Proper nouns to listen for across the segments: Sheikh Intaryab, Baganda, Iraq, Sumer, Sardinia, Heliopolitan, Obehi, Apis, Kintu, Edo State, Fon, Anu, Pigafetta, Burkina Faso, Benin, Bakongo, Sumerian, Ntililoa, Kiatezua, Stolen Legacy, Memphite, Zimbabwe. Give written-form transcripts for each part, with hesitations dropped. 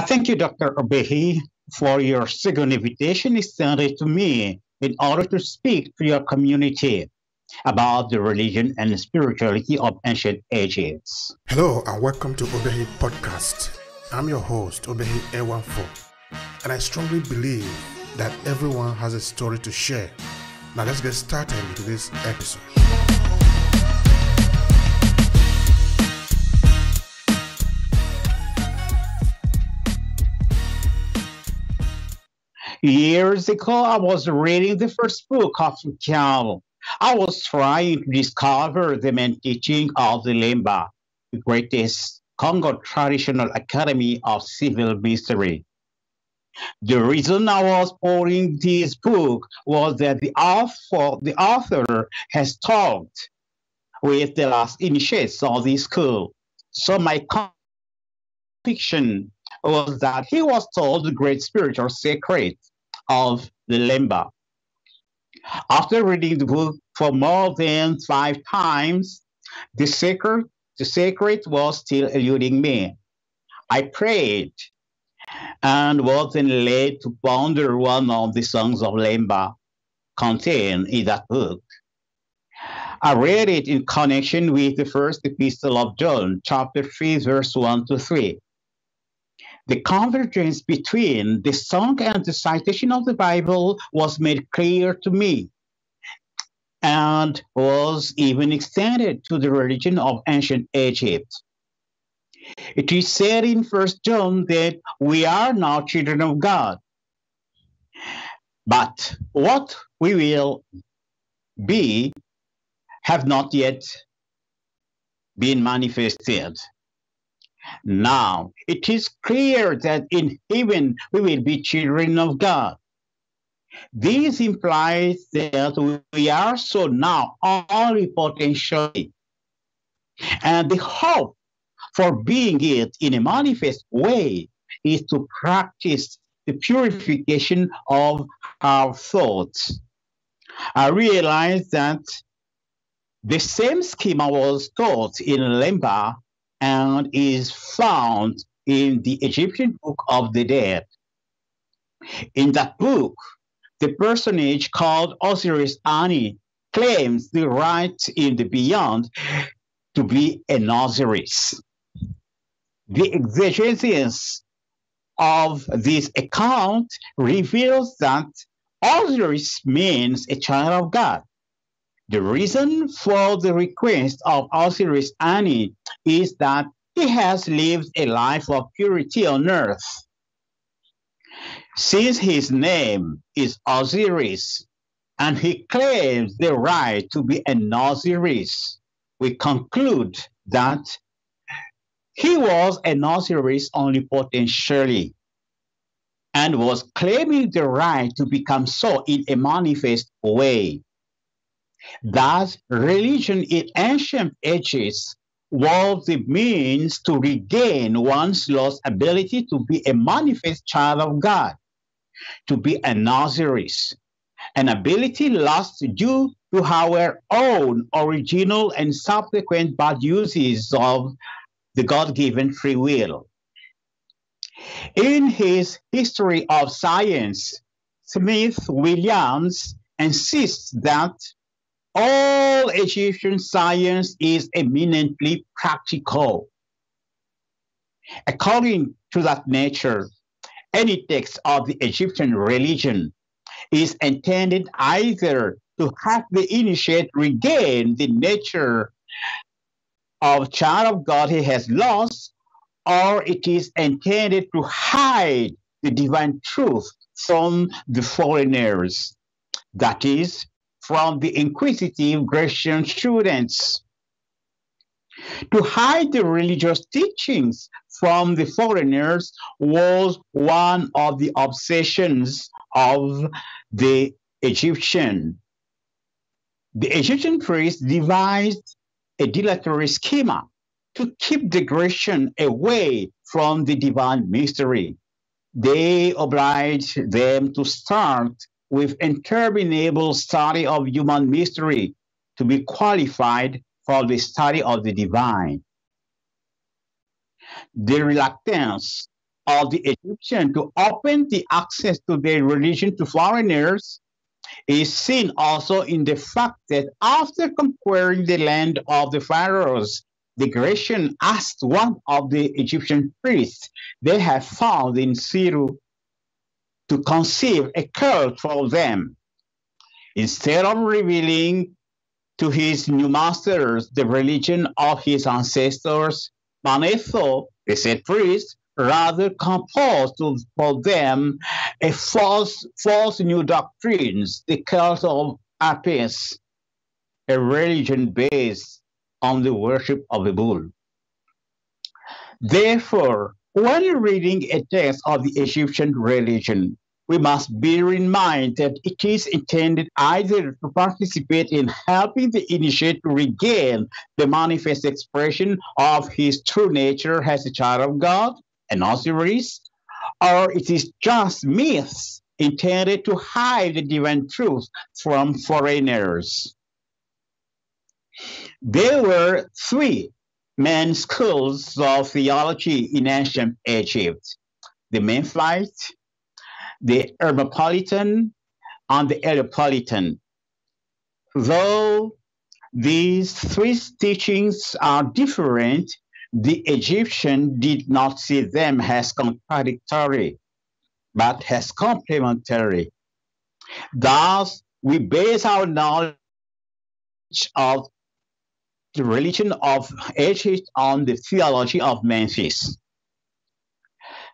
I thank you, Dr. Obehi, for your second invitation extended to me in order to speak to your community about the religion and spirituality of ancient Egypt. Hello and welcome to Obehi Podcast. I'm your host, Obehi A14, and I strongly believe that everyone has a story to share. Now let's get started into this episode. Years ago, I was reading the first book of the Tao. I was trying to discover the main teaching of the Lemba, the greatest Congo traditional academy of civil mystery. The reason I was pouring this book was that the author has talked with the last initiates of this school. So my conviction was that he was told the great spiritual secret of the Lemba. After reading the book for more than 5 times, the secret was still eluding me. I prayed and was then led to ponder one of the songs of Lemba contained in that book. I read it in connection with the first epistle of John, chapter 3, verse 1-3. The convergence between the song and the citation of the Bible was made clear to me and was even extended to the religion of ancient Egypt. It is said in 1 John that we are now children of God, but what we will be have not yet been manifested. Now, it is clear that in heaven we will be children of God. This implies that we are so now only potentially, and the hope for being it in a manifest way is to practice the purification of our thoughts. I realized that the same schema was taught in Lemba and is found in the Egyptian Book of the Dead. In that book, the personage called Osiris Ani claims the right in the beyond to be an Osiris. The exegesis of this account reveals that Osiris means a child of God. The reason for the request of Osiris Ani is that he has lived a life of purity on earth. Since his name is Osiris and he claims the right to be an Osiris, we conclude that he was an Osiris only potentially and was claiming the right to become so in a manifest way. Thus, religion in ancient ages was the means to regain one's lost ability to be a manifest child of God, to be an Osiris, an ability lost due to our own original and subsequent bad uses of the God-given free will. In his History of Science, Smith Williams insists that all Egyptian science is eminently practical. According to that nature, any text of the Egyptian religion is intended either to have the initiate regain the nature of child of God he has lost, or it is intended to hide the divine truth from the foreigners. That is, from the inquisitive Grecian students. To hide the religious teachings from the foreigners was one of the obsessions of the Egyptian. The Egyptian priests devised a dilatory schema to keep the Grecian away from the divine mystery. They obliged them to start with interminable study of human mystery to be qualified for the study of the divine. The reluctance of the Egyptians to open the access to their religion to foreigners is seen also in the fact that after conquering the land of the pharaohs, the Grecian asked one of the Egyptian priests they have found in Cyrus to conceive a cult for them. Instead of revealing to his new masters the religion of his ancestors, Manetho, the said priest, rather composed for them a false new doctrines, the cult of Apis, a religion based on the worship of the bull. Therefore, when reading a text of the Egyptian religion, we must bear in mind that it is intended either to participate in helping the initiate to regain the manifest expression of his true nature as a child of God, an Osiris, or it is just myths intended to hide the divine truth from foreigners. There were three main schools of theology in ancient Egypt: the Memphite, the Hermopolitan, and the Heliopolitan. Though these three teachings are different, the Egyptians did not see them as contradictory, but as complementary. Thus, we base our knowledge of the religion of Egypt on the theology of Memphis.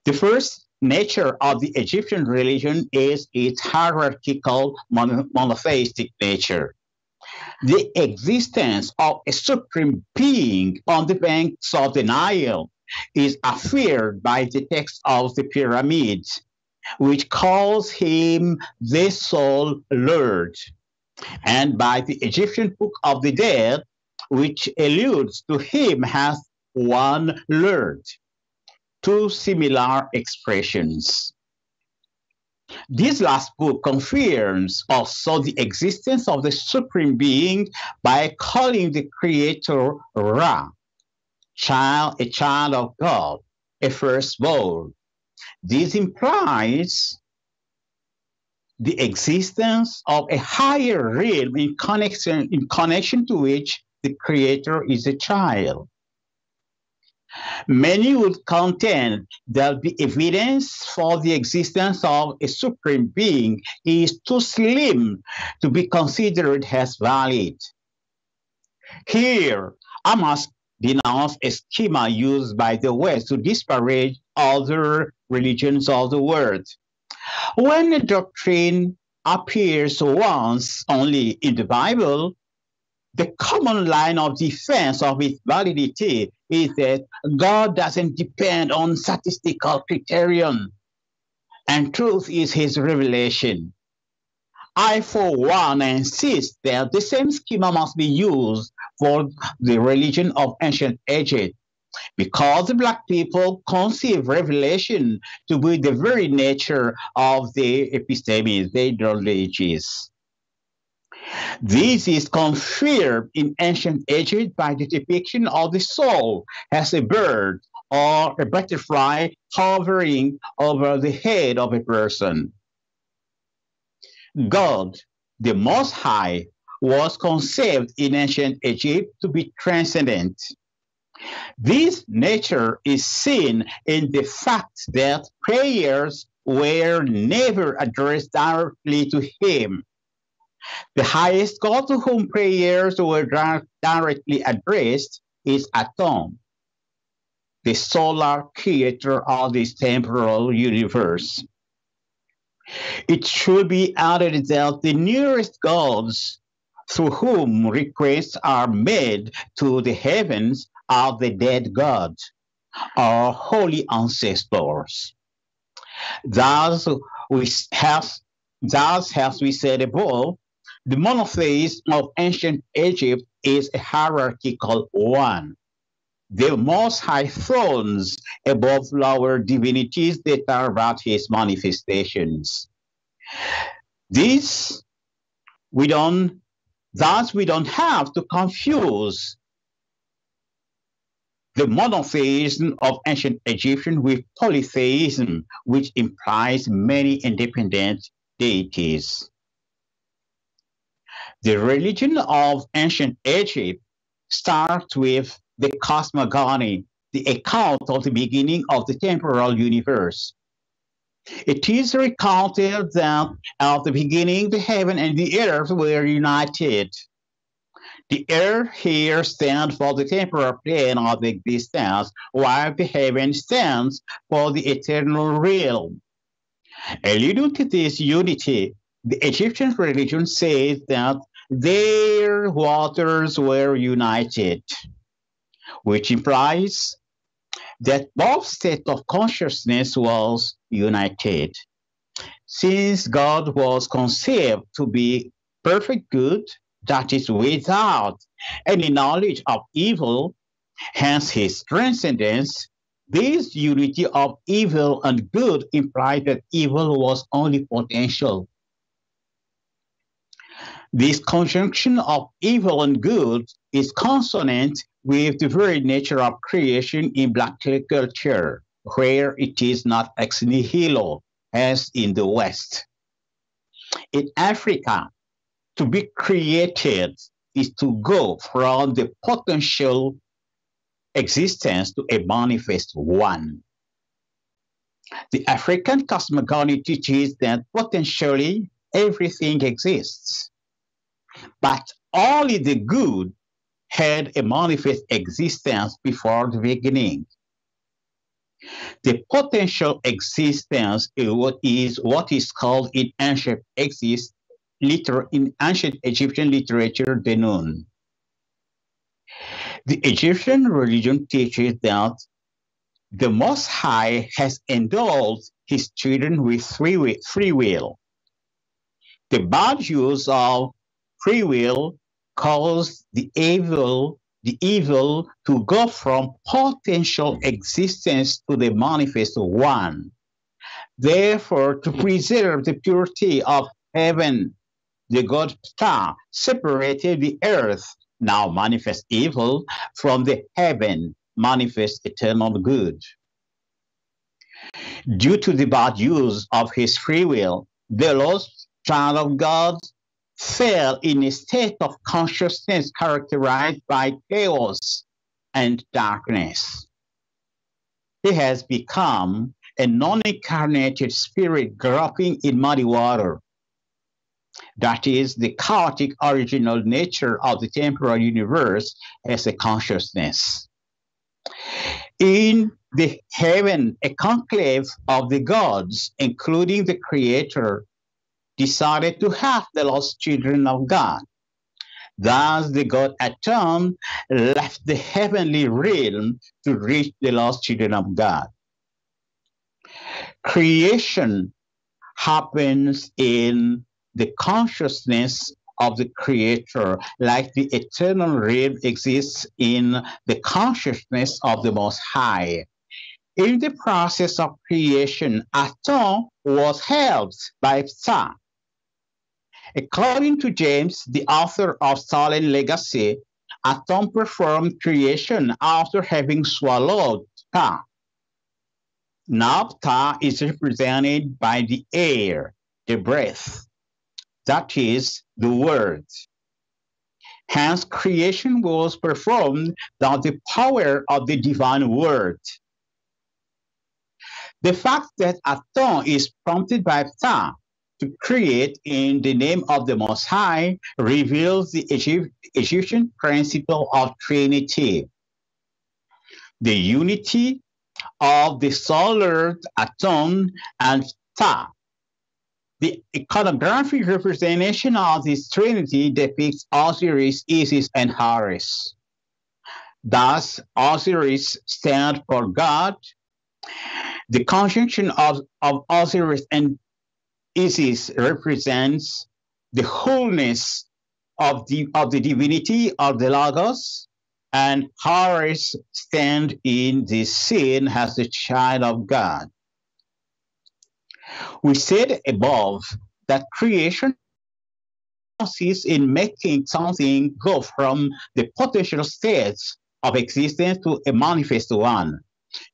The first nature of the Egyptian religion is its hierarchical monotheistic nature. The existence of a supreme being on the banks of the Nile is affirmed by the text of the pyramids, which calls him the sole Lord, and by the Egyptian Book of the Dead, which alludes to him as one Lord. Two similar expressions. This last book confirms also the existence of the Supreme Being by calling the Creator Ra, a child of God, a firstborn. This implies the existence of a higher realm in connection to which the Creator is a child. Many would contend that the evidence for the existence of a supreme being is too slim to be considered as valid. Here, I must denounce a schema used by the West to disparage other religions of the world. When a doctrine appears once only in the Bible, the common line of defense of its validity is that God doesn't depend on statistical criterion, and truth is his revelation. I, for one, insist that the same schema must be used for the religion of ancient Egypt, because the Black people conceive revelation to be the very nature of the episteme, their knowledges. This is confirmed in ancient Egypt by the depiction of the soul as a bird or a butterfly hovering over the head of a person. God, the Most High, was conceived in ancient Egypt to be transcendent. This nature is seen in the fact that prayers were never addressed directly to him. The highest god to whom prayers were directly addressed is Atum, the solar creator of this temporal universe. It should be added that the nearest gods through whom requests are made to the heavens are the dead gods, our holy ancestors. Thus, as we said above, the monotheism of ancient Egypt is a hierarchical one. The Most High thrones above lower divinities that are but his manifestations. Thus we don't have to confuse the monotheism of ancient Egyptian with polytheism, which implies many independent deities. The religion of ancient Egypt starts with the cosmogony, the account of the beginning of the temporal universe. It is recounted that at the beginning, the heaven and the earth were united. The earth here stands for the temporal plane of existence, while the heaven stands for the eternal realm. Alluding to this unity, the Egyptian religion says that their waters were united, which implies that both states of consciousness was united. Since God was conceived to be perfect good, that is without any knowledge of evil, hence his transcendence, this unity of evil and good implies that evil was only potential. This conjunction of evil and good is consonant with the very nature of creation in Black culture, where it is not ex nihilo, as in the West. In Africa, to be created is to go from the potential existence to a manifest one. The African cosmogony teaches that potentially everything exists, but only the good had a manifest existence before the beginning. The potential existence is what is called in ancient Egypt. In ancient Egyptian literature, Benin. The Egyptian religion teaches that the Most High has endowed his children with free will. The bad use of free will caused the evil to go from potential existence to the manifest one. Therefore, to preserve the purity of heaven, the god Ptah separated the earth, now manifest evil, from the heaven, manifest eternal good. Due to the bad use of his free will, the lost child of God fell in a state of consciousness characterized by chaos and darkness. He has become a non-incarnated spirit groping in muddy water. That is, the chaotic original nature of the temporal universe as a consciousness. In the heaven, a conclave of the gods, including the creator, decided to have the lost children of God. Thus, the god Atum left the heavenly realm to reach the lost children of God. Creation happens in the consciousness of the creator, like the eternal realm exists in the consciousness of the Most High. In the process of creation, Atum was helped by Ptah. According to James, the author of Stolen Legacy, Atum performed creation after having swallowed Ptah. Now Ptah is represented by the air, the breath. That is the word. Hence, creation was performed by the power of the divine word. The fact that Atum is prompted by Ptah to create in the name of the Most High reveals the Egyptian principle of Trinity. The unity of the solar Atum and Ptah. The iconographic representation of this trinity depicts Osiris, Isis, and Horus. Thus, Osiris stands for God. The conjunction of Osiris and Isis represents the wholeness of the divinity of the Lagos, and Horus stands in this scene as the child of God. We said above that creation consists in making something go from the potential states of existence to a manifest one.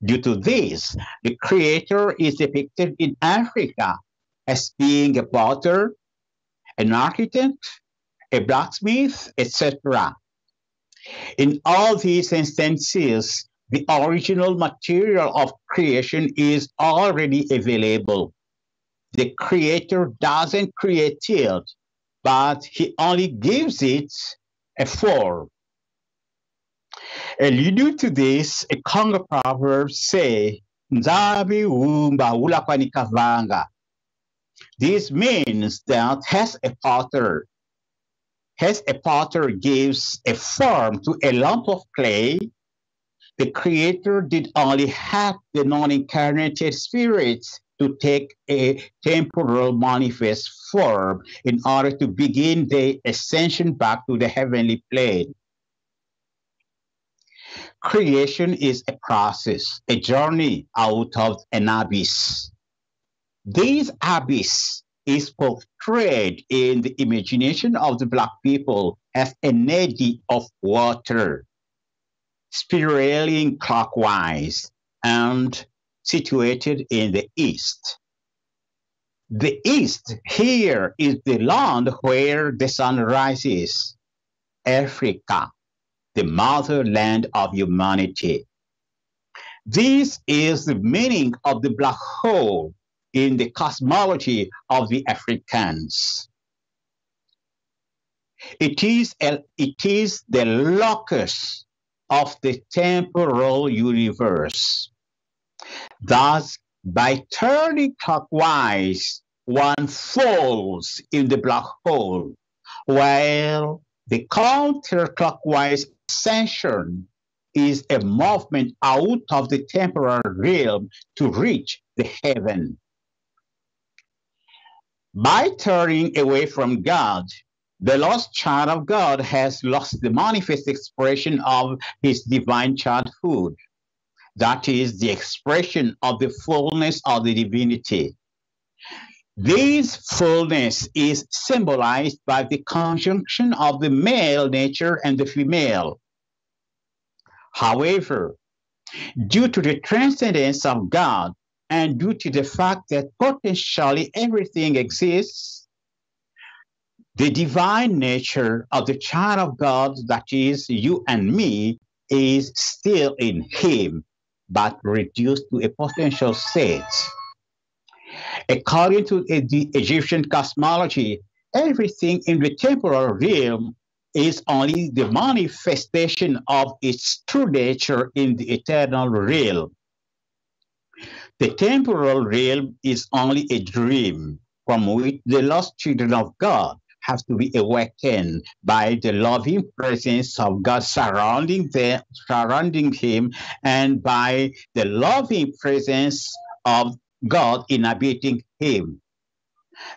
Due to this, the creator is depicted in Africa as being a potter, an architect, a blacksmith, etc. In all these instances, the original material of creation is already available. The creator doesn't create it, but he only gives it a form. Alluding to this, a Congo proverb says, "Nzabi wumba ulakwani kavanga." This means that as a potter gives a form to a lump of clay, the creator did only help the non-incarnated spirits to take a temporal manifest form in order to begin their ascension back to the heavenly plane. Creation is a process, a journey out of an abyss. This abyss is portrayed in the imagination of the Black people as a eddy of water, spiraling clockwise and situated in the east. The east here is the land where the sun rises, Africa, the motherland of humanity. This is the meaning of the black hole in the cosmology of the Africans. It is the locus of the temporal universe. Thus, by turning clockwise, one falls in the black hole, while the counterclockwise ascension is a movement out of the temporal realm to reach the heaven. By turning away from God, the lost child of God has lost the manifest expression of his divine childhood. That is the expression of the fullness of the divinity. This fullness is symbolized by the conjunction of the male nature and the female. However, due to the transcendence of God and due to the fact that potentially everything exists, the divine nature of the child of God, that is, you and me, is still in him, but reduced to a potential state. According to the Egyptian cosmology, everything in the temporal realm is only the manifestation of its true nature in the eternal realm. The temporal realm is only a dream from which the lost children of God have to be awakened by the loving presence of God surrounding him, and by the loving presence of God inhabiting him.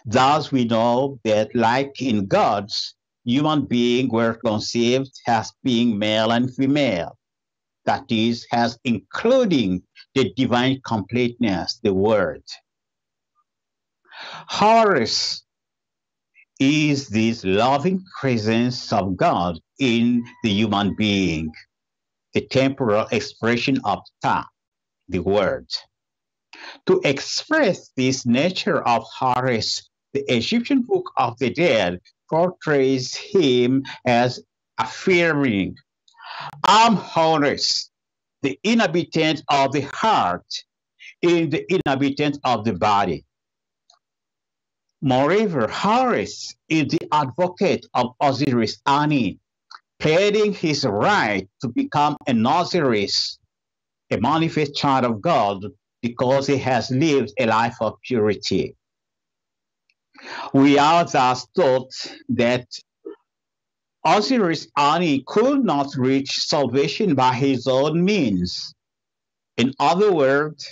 Thus we know that, like in gods, human beings were conceived as being male and female, that is, as including the divine completeness, the word. Horus is this loving presence of God in the human being, the temporal expression of Ta, the word. To express this nature of Horus, the Egyptian Book of the Dead portrays him as affirming, "I'm Horus, the inhabitant of the heart, in the inhabitant of the body." Moreover, Horus is the advocate of Osiris Ani, pleading his right to become an Osiris, a manifest child of God, because he has lived a life of purity. We are thus taught that Osiris Ani could not reach salvation by his own means. In other words,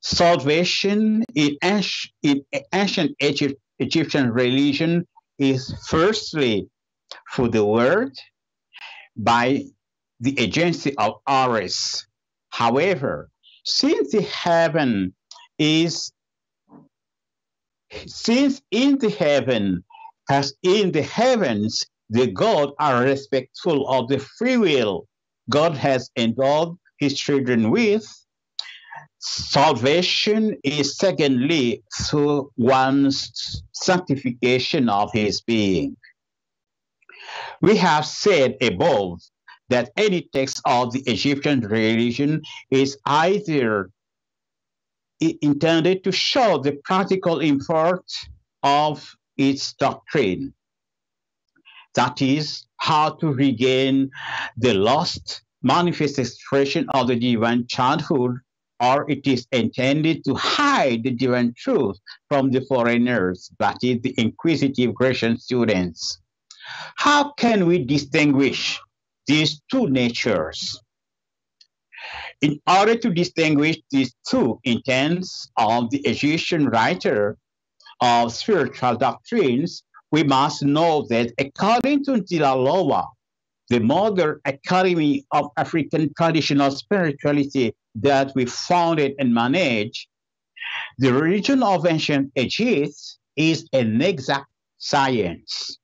salvation in ancient Egyptian religion is firstly through the word by the agency of Horus. However, since in the heavens, the gods are respectful of the free will God has endowed his children with. Salvation is secondly through one's sanctification of his being. We have said above that any text of the Egyptian religion is either intended to show the practical import of its doctrine, that is, how to regain the lost manifest expression of the divine childhood, or it is intended to hide the divine truth from the foreigners, that is, the inquisitive Grecian students. How can we distinguish these two natures? In order to distinguish these two intents of the Egyptian writer of spiritual doctrines, we must know that according to Ntililoa, the modern Academy of African Traditional Spirituality that we founded and manage, the religion of ancient Egypt is an exact science.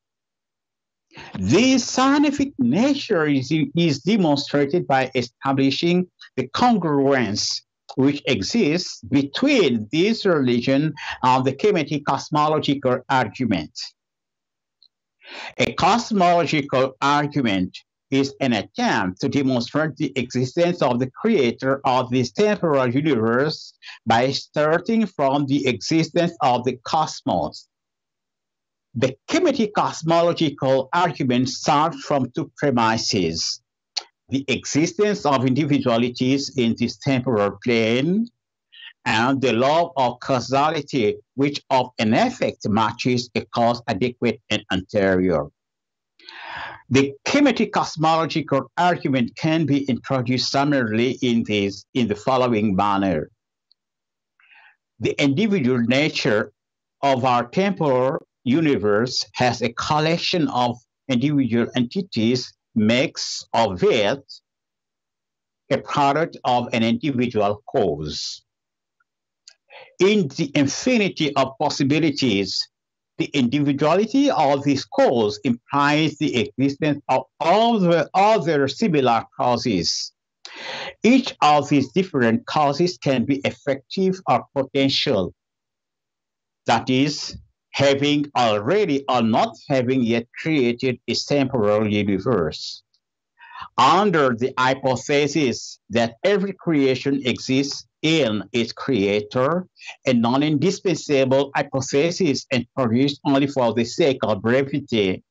This scientific nature is demonstrated by establishing the congruence which exists between this religion and the Kemetic cosmological argument. A cosmological argument is an attempt to demonstrate the existence of the creator of this temporal universe by starting from the existence of the cosmos. The Kemetic cosmological argument starts from two premises: the existence of individualities in this temporal plane, and the law of causality, which of an effect matches a cause adequate and anterior. The Kemetic cosmological argument can be introduced summarily in the following manner. The individual nature of our temporal universe has a collection of individual entities, makes of it a product of an individual cause. In the infinity of possibilities, the individuality of this cause implies the existence of all the other similar causes. Each of these different causes can be effective or potential, that is, having already or not having yet created a temporal universe. Under the hypothesis that every creation exists in its creator, a non-indispensable hypothesis and produced only for the sake of brevity,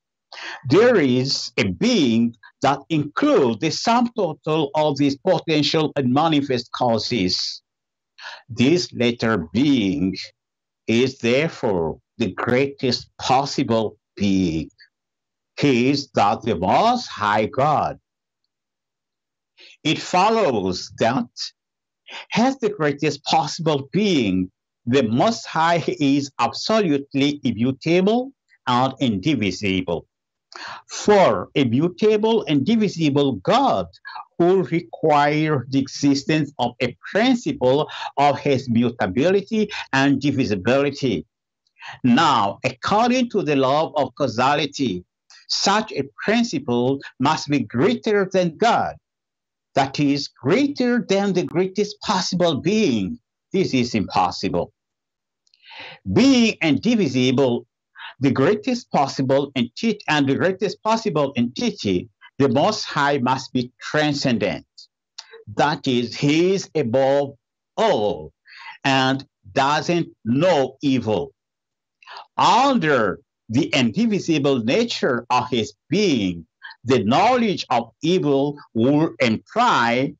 there is a being that includes the sum total of these potential and manifest causes. This latter being is therefore the greatest possible being. He is that the Most High God. It follows that as the greatest possible being, the Most High is absolutely immutable and indivisible. For a mutable and divisible God will require the existence of a principle of his mutability and divisibility. Now, according to the law of causality, such a principle must be greater than God, that is, greater than the greatest possible being. This is impossible. Being indivisible, the greatest possible entity, the Most High must be transcendent. That is, he is above all and doesn't know evil. Under the indivisible nature of his being, the knowledge of evil will imply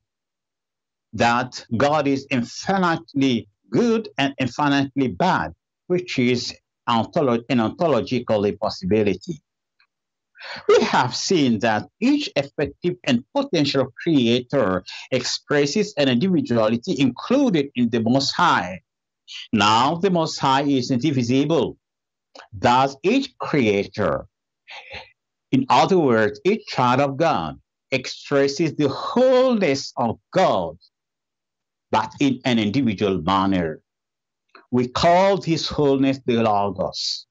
that God is infinitely good and infinitely bad, which is an ontological impossibility. We have seen that each effective and potential creator expresses an individuality included in the Most High. Now the Most High is indivisible. Thus, each creator, in other words, each child of God, expresses the wholeness of God, but in an individual manner. We call this wholeness the Logos.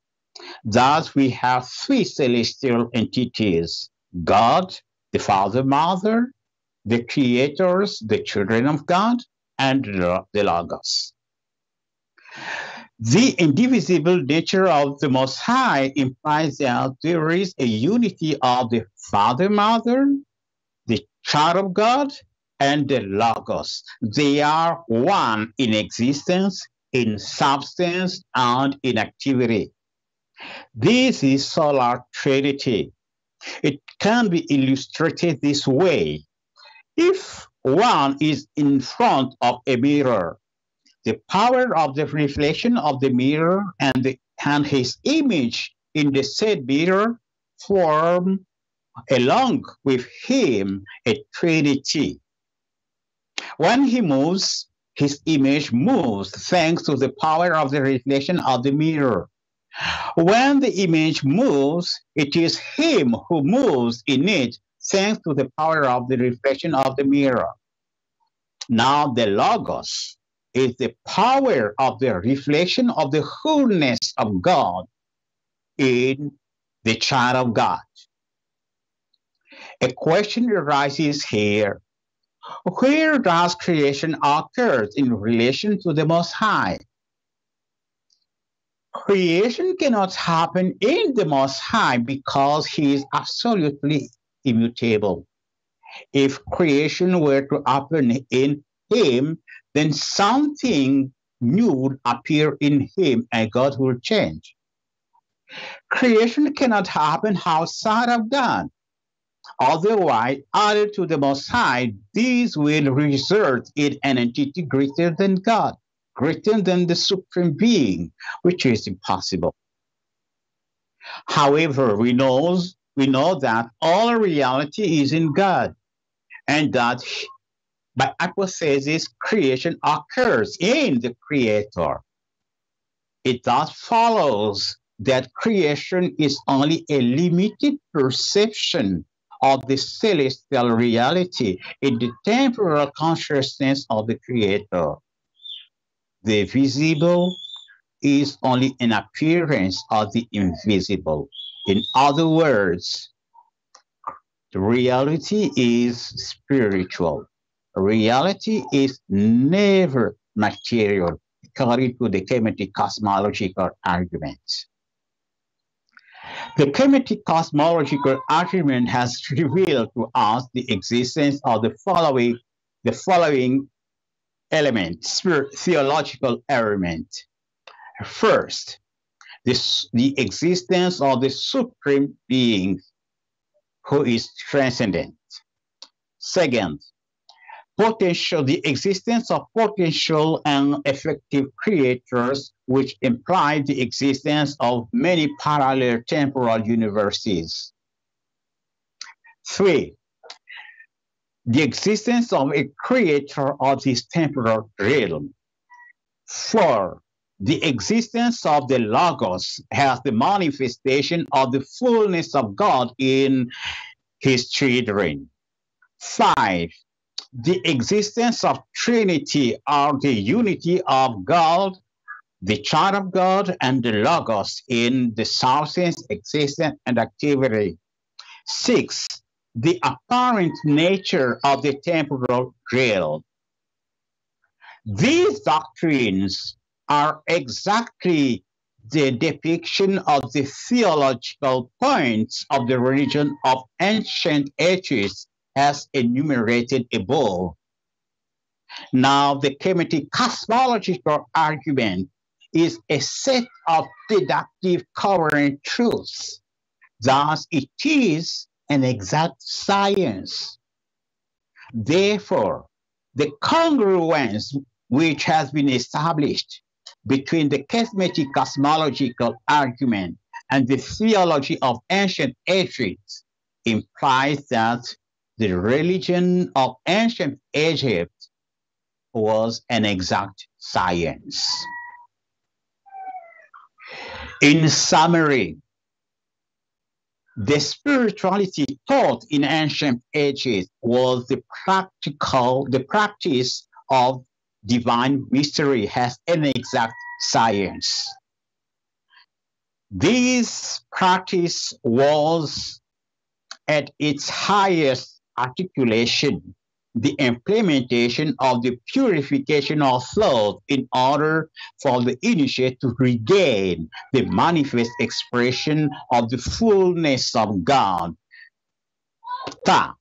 Thus, we have three celestial entities: God, the Father, Mother, the creators, the children of God, and the Logos. The indivisible nature of the Most High implies that there is a unity of the Father, Mother, the Child of God, and the Logos. They are one in existence, in substance, and in activity. This is solar trinity. It can be illustrated this way. If one is in front of a mirror, the power of the reflection of the mirror and his image in the said mirror form, along with him, a trinity. When he moves, his image moves thanks to the power of the reflection of the mirror. When the image moves, it is him who moves in it thanks to the power of the reflection of the mirror. Now the Logos is the power of the reflection of the wholeness of God in the Child of God. A question arises here. Where does creation occur in relation to the Most High? Creation cannot happen in the Most High because he is absolutely immutable. If creation were to happen in him, then something new would appear in him and God will change. Creation cannot happen outside of God. Otherwise, other to the Most High, these will result in an entity greater than God, greater than the Supreme Being, which is impossible. However, we know that all reality is in God, and that by hypothesis, creation occurs in the Creator. It thus follows that creation is only a limited perception of the celestial reality in the temporal consciousness of the Creator. The visible is only an appearance of the invisible. In other words, the reality is spiritual. Reality is never material, according to the Kemetic cosmological argument. The Kemetic cosmological argument has revealed to us the existence of the following elements, theological element. First, the existence of the Supreme Being, who is transcendent. Second, the existence of potential and effective creators, which implies the existence of many parallel temporal universes. Three, the existence of a creator of this temporal realm. Four, the existence of the Logos as the manifestation of the fullness of God in his children. Five, the existence of Trinity or the unity of God, the Child of God, and the Logos in the substance, existence, and activity. Six, the apparent nature of the temporal realm. These doctrines are exactly the depiction of the theological points of the religion of ancient ages as enumerated above. Now, the Kemetic cosmological argument is a set of deductive current truths. Thus, it is an exact science. Therefore, the congruence which has been established between the Kemetic cosmological argument and the theology of ancient Egypt implies that the religion of ancient Egypt was an exact science. In summary, the spirituality taught in ancient Egypt was the practice of divine mystery as an exact science. This practice was at its highest articulation, the implementation of the purification of love in order for the initiate to regain the manifest expression of the fullness of God, Ta,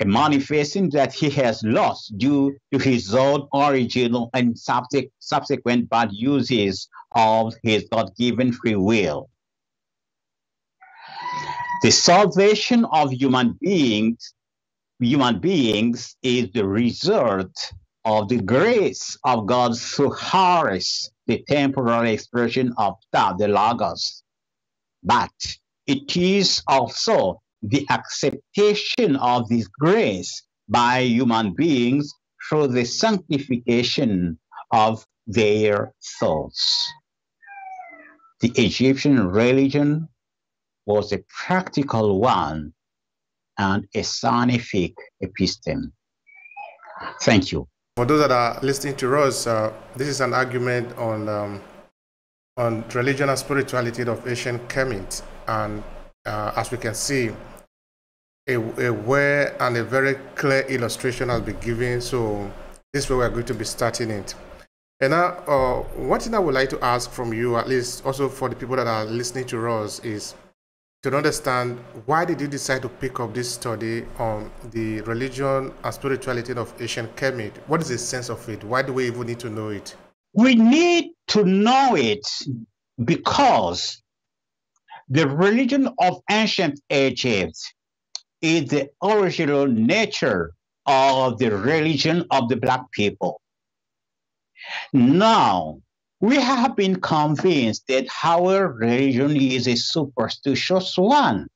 a manifesting that he has lost due to his own original and subsequent bad uses of his God-given free will. The salvation of human beings is the result of the grace of God through Horus, the temporal expression of Ta, the Lagos. But it is also the acceptation of this grace by human beings through the sanctification of their thoughts. The Egyptian religion was a practical one and a scientific episteme. Thank you. For those that are listening to us, this is an argument on religion and spirituality of ancient Kemet, and as we can see, a way and a very clear illustration has been given. So this is where we are going to be starting it. And now, one thing I would like to ask from you, at least also for the people that are listening to us, is to understand, why did you decide to pick up this study on the religion and spirituality of ancient Kemet? What is the sense of it? Why do we even need to know it? We need to know it because the religion of ancient Egypt is the original nature of the religion of the Black people. Now, we have been convinced that our religion is a superstitious one,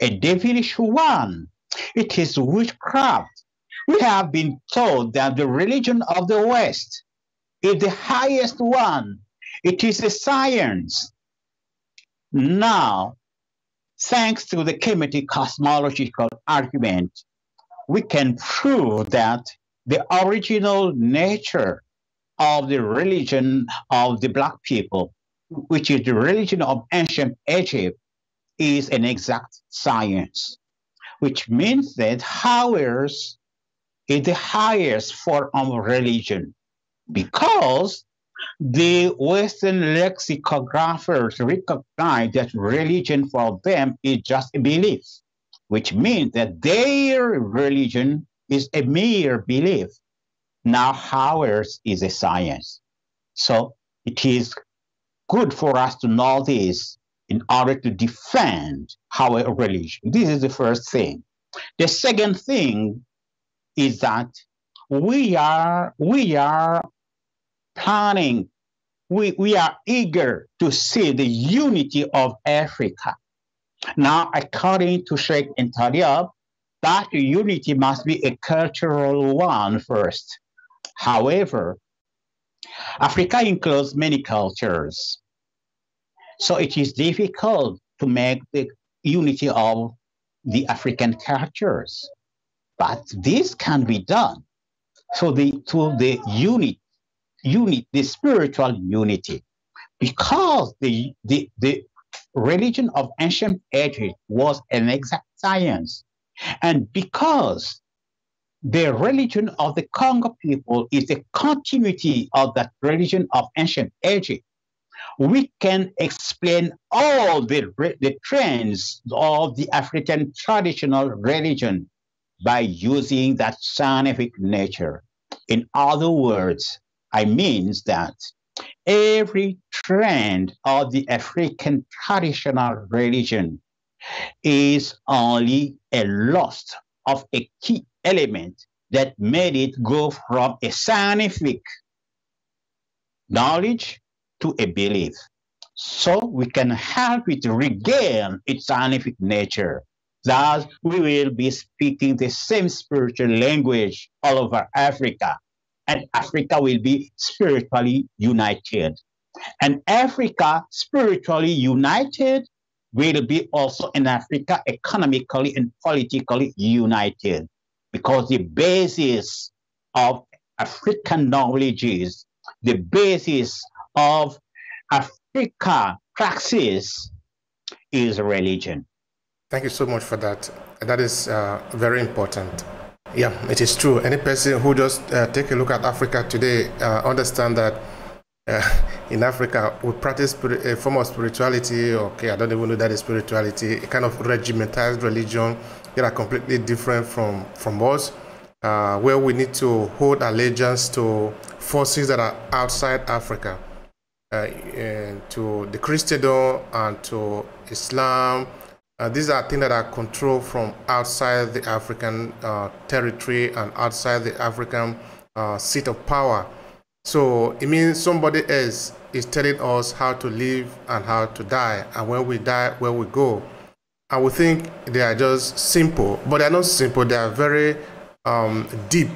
a devilish one. It is witchcraft. We have been told that the religion of the West is the highest one. It is a science. Now, thanks to the Kemetic cosmological argument, we can prove that the original nature of the religion of the Black people, which is the religion of ancient Egypt, is an exact science, which means that ours is the highest form of religion, because the Western lexicographers recognize that religion for them is just a belief, which means that their religion is a mere belief. Now, ours is a science. So it is good for us to know this in order to defend our religion. This is the first thing. The second thing is that we are planning, we are eager to see the unity of Africa. Now, according to Sheikh Intaryab, that unity must be a cultural one first. However, Africa includes many cultures, so it is difficult to make the unity of the African cultures. But this can be done through the spiritual unity, because the religion of ancient Egypt was an exact science, and because the religion of the Congo people is a continuity of that religion of ancient Egypt, we can explain all the trends of the African traditional religion by using that scientific nature. In other words, I mean that every trend of the African traditional religion is only a loss of a key element that made it go from a scientific knowledge to a belief. So we can help it regain its scientific nature. Thus, we will be speaking the same spiritual language all over Africa, and Africa will be spiritually united. And Africa spiritually united will be also in Africa economically and politically united, because the basis of African knowledge is the basis of Africa praxis is religion. Thank you so much for that. That is very important. Yeah, it is true. Any person who just take a look at Africa today understand that in Africa we practice a form of spirituality. Okay, I don't even know that is spirituality. A kind of regimentized religion that are completely different from us, where we need to hold allegiance to forces that are outside Africa, to the Christendom and to Islam. These are things that are controlled from outside the African territory and outside the African seat of power. So it means somebody else is telling us how to live and how to die, and when we die, where we go. And we think they are just simple, but they are not simple. They are very deep,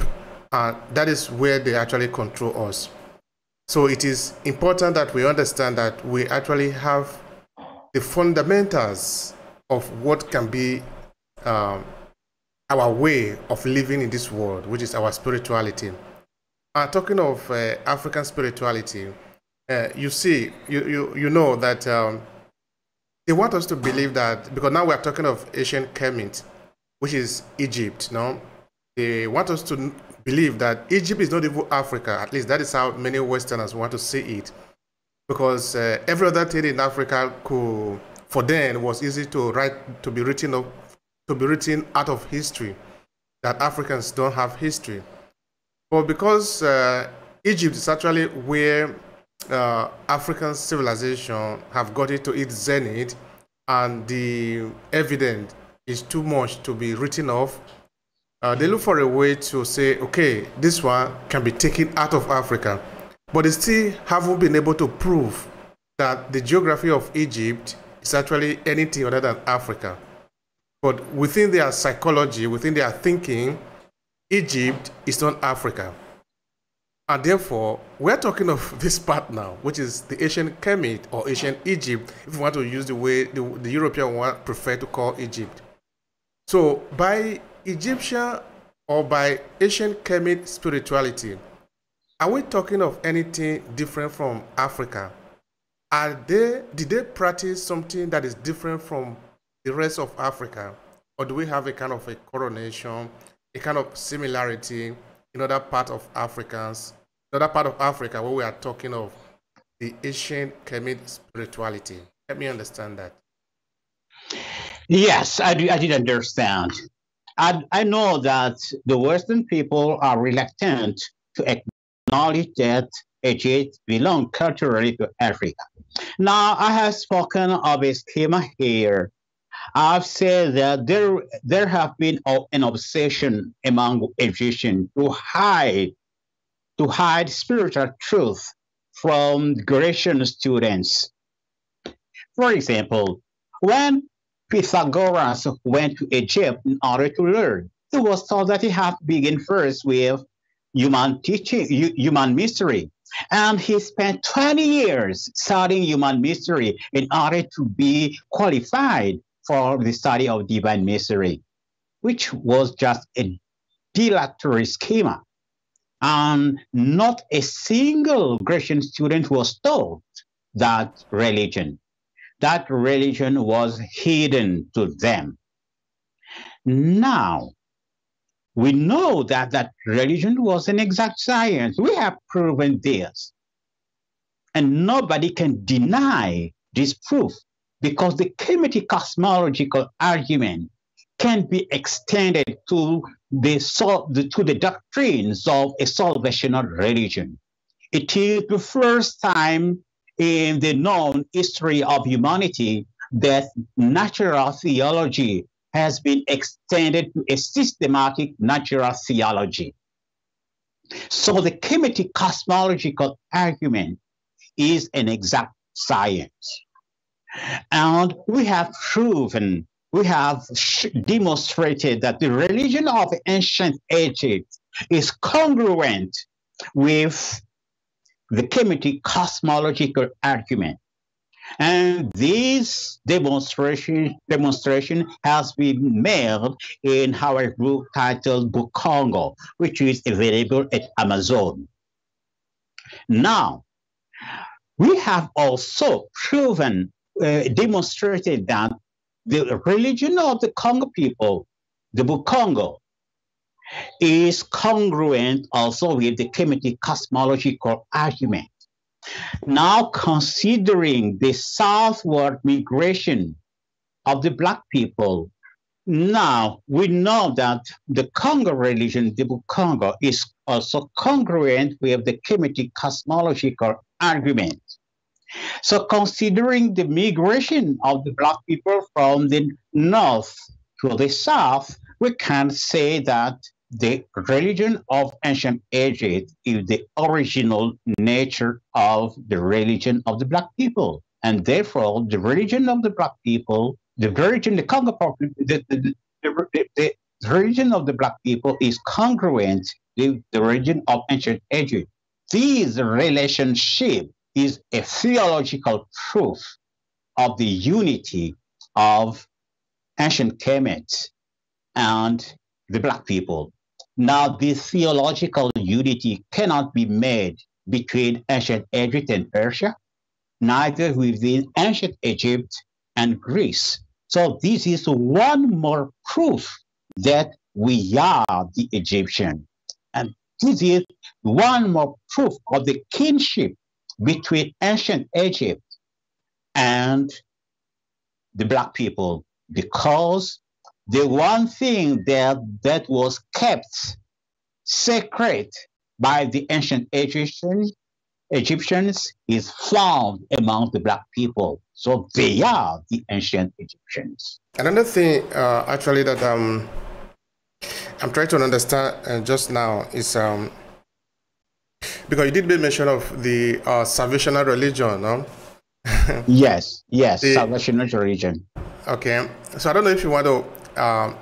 and that is where they actually control us. So it is important that we understand that we actually have the fundamentals of what can be our way of living in this world, which is our spirituality. Talking of African spirituality, you know that they want us to believe that, because now we are talking of ancient Kemet, which is Egypt. No, they want us to believe that Egypt is not even Africa. At least that is how many Westerners want to see it, because every other thing in Africa could. For them, it was easy to be written out of history, that Africans don't have history. But because Egypt is actually where African civilization have got it to its zenith, and the evidence is too much to be written off, they look for a way to say, okay, this one can be taken out of Africa. But they still haven't been able to prove that the geography of Egypt. It's actually anything other than Africa. But within their psychology, within their thinking, Egypt is not Africa. And therefore, we're talking of this part now, which is the ancient Kemet or ancient Egypt, if you want to use the way the European one prefer to call Egypt. So by Egyptian or by ancient Kemet spirituality, are we talking of anything different from Africa? Did they practice something that is different from the rest of Africa? Or do we have a kind of a coronation, a kind of similarity in other part of Africans, another part of Africa where we are talking of the ancient Kemet spirituality? Let me understand that. Yes, I did understand. I know that the Western people are reluctant to acknowledge that Egypt belongs culturally to Africa. Now, I have spoken of a schema here. I've said that there have been an obsession among Egyptians to hide spiritual truth from Grecian students. For example, when Pythagoras went to Egypt in order to learn, it was thought that he had to begin first with human teaching, human mystery. And he spent 20 years studying human mystery in order to be qualified for the study of divine mystery, which was just a dilatory schema. And not a single Grecian student was taught that religion. That religion was hidden to them. Now, we know that that religion was an exact science. We have proven this. And nobody can deny this proof, because the Kemetic cosmological argument can be extended to the doctrines of a salvational religion. It is the first time in the known history of humanity that natural theology has been extended to a systematic natural theology. So the Kemetic cosmological argument is an exact science. And we have proven, we have demonstrated that the religion of ancient Egypt is congruent with the Kemetic cosmological argument. And this demonstration has been made in our book titled Bukongo, which is available at Amazon. Now, We have also proven, demonstrated that the religion of the Congo people, the Bukongo, is congruent also with the Kemetic cosmological argument. Now, considering the southward migration of the Black people, now we know that the Congo religion, the Bukongo, is also congruent with the Kemetic cosmological argument. So considering the migration of the Black people from the north to the south, we can say that the religion of ancient Egypt is the original nature of the religion of the Black people. And therefore, the religion of the Black people, the religion, the Congo population, the religion of the Black people is congruent with the religion of ancient Egypt. This relationship is a theological proof of the unity of ancient Kemet and the Black people. Now, this theological unity cannot be made between ancient Egypt and Persia, neither within ancient Egypt and Greece. So this is one more proof that we are the Egyptian. And this is one more proof of the kinship between ancient Egypt and the Black people, because the one thing that was kept sacred by the ancient Egyptians is found among the Black people. So they are the ancient Egyptians. Another thing actually that I'm trying to understand just now is because you did make mention of the salvational religion, no? yes, salvational religion. Okay, so I don't know if you want to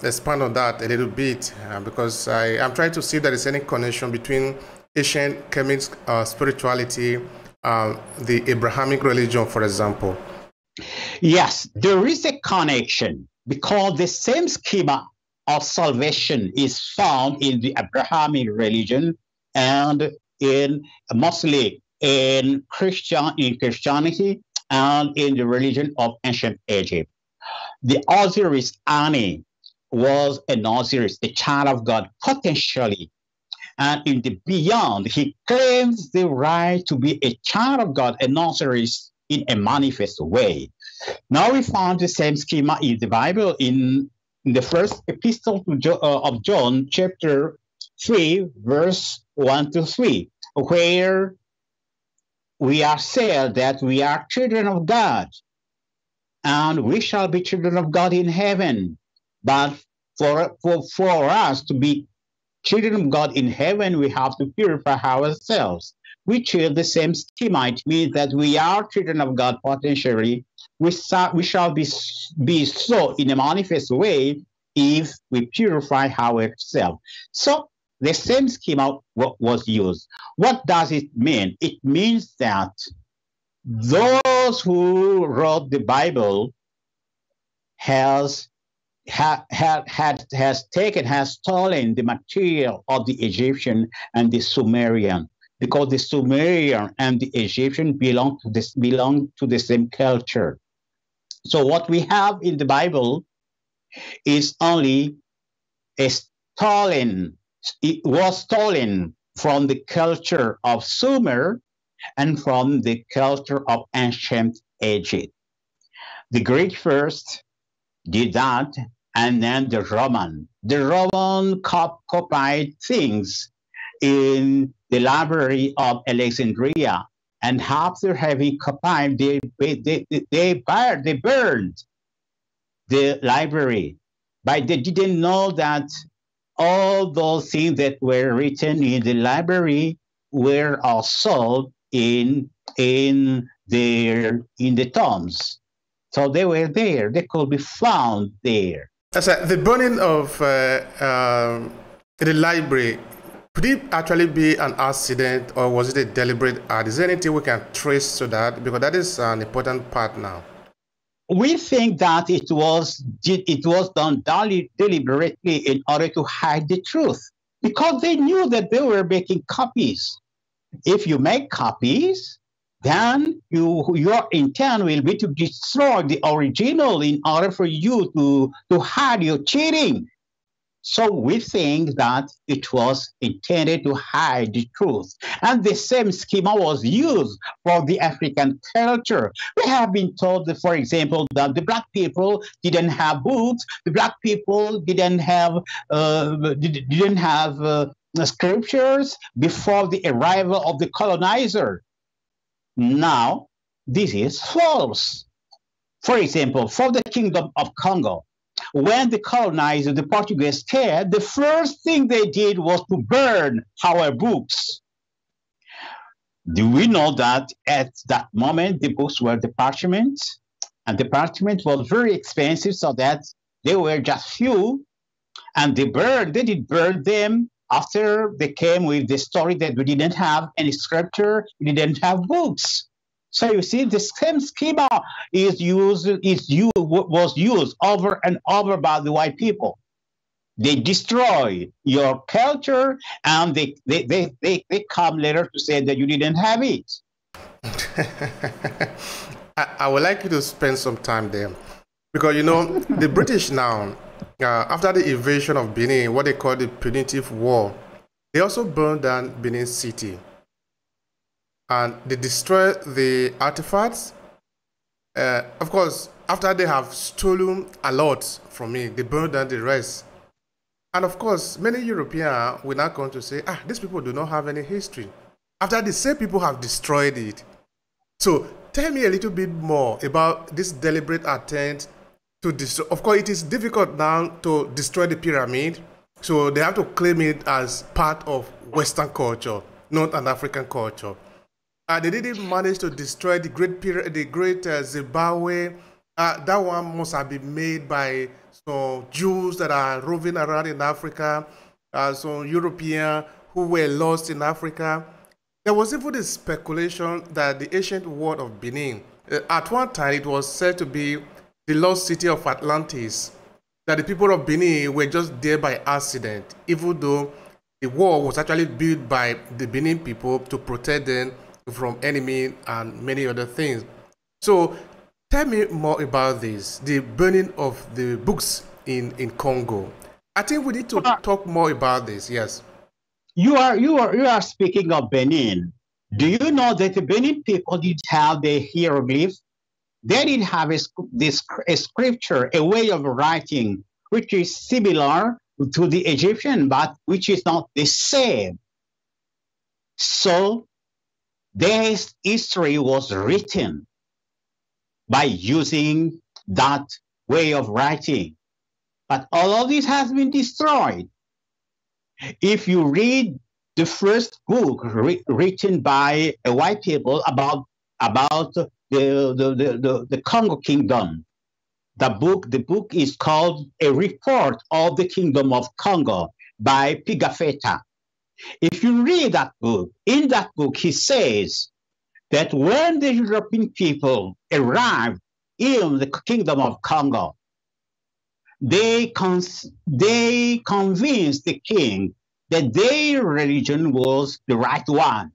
expand on that a little bit, because I'm trying to see if there is any connection between ancient Kemet spirituality, the Abrahamic religion, for example. Yes, there is a connection, because the same schema of salvation is found in the Abrahamic religion and in Muslim, in Christianity, and in the religion of ancient Egypt. The Osiris Ani was an Osiris, a child of God, potentially. And in the beyond, he claims the right to be a child of God, an Osiris, in a manifest way. Now we found the same schema in the Bible, in the first epistle of John, chapter 3, verse 1 to 3, where we are said that we are children of God, and we shall be children of God in heaven. But for us to be children of God in heaven, we have to purify ourselves, which is the same schema. It means that we are children of God potentially. We shall be so in a manifest way if we purify ourselves. So the same schema was used. What does it mean? It means that those who wrote the Bible has stolen the material of the Egyptian and the Sumerian, because the Sumerian and the Egyptian belong to the same culture. So what we have in the Bible is only it was stolen from the culture of Sumer and from the culture of ancient Egypt. The Greek first did that, and then the Roman. The Roman copied things in the library of Alexandria, and after having copied, they burned the library. But they didn't know that all those things that were written in the library were also in the tombs, so they were there. They could be found there. So the burning of the library, could it actually be an accident, or was it a deliberate act? Is there anything we can trace to that? Because that is an important part now. We think that it was done deliberately in order to hide the truth, because they knew that they were making copies. If you make copies, then your intent will be to destroy the original in order for you to hide your cheating. So we think that it was intended to hide the truth. And the same schema was used for the African culture. We have been told, for example, that the black people didn't have books, the black people didn't have scriptures before the arrival of the colonizer. Now, this is false. For example, for the Kingdom of Congo, when the colonizers, the Portuguese came, the first thing they did was to burn our books. Do we know that at that moment, the books were the parchment, and the parchment was very expensive, so that they were just few, and they did burn them after they came with the story that we didn't have any scripture, we didn't have books. So you see, the same schema was used over and over by the white people. They destroy your culture, and they come later to say that you didn't have it. I would like you to spend some time there, because you know the British now, after the invasion of Benin, what they call the Punitive War, they also burned down Benin City. And they destroy the artifacts. Of course, after they have stolen a lot from me, they burn down the rest. And of course, many Europeans will now come to say, ah, these people do not have any history, after the same people have destroyed it. So tell me a little bit more about this deliberate attempt to destroy. Of course, it is difficult now to destroy the pyramid, so they have to claim it as part of Western culture, not an African culture. They didn't manage to destroy the great Zimbabwe. That one must have been made by some Jews that are roving around in Africa, some Europeans who were lost in Africa. There was even this speculation that the ancient world of Benin, at one time it was said to be the lost city of Atlantis, that the people of Benin were just there by accident, even though the wall was actually built by the Benin people to protect them from enemy and many other things. So tell me more about this, the burning of the books in Congo. I think we need to talk more about this. Yes, you are speaking of Benin. Do you know that the Benin people did have the hieroglyph? They didn't have a scripture, a way of writing which is similar to the Egyptian, but which is not the same. So their history was written by using that way of writing. But all of this has been destroyed. If you read the first book written by a white people about the Congo Kingdom, the book is called A Report of the Kingdom of Congo by Pigafetta. If you read that book, in that book he says that when the European people arrived in the Kingdom of Congo, they convinced the king that their religion was the right one.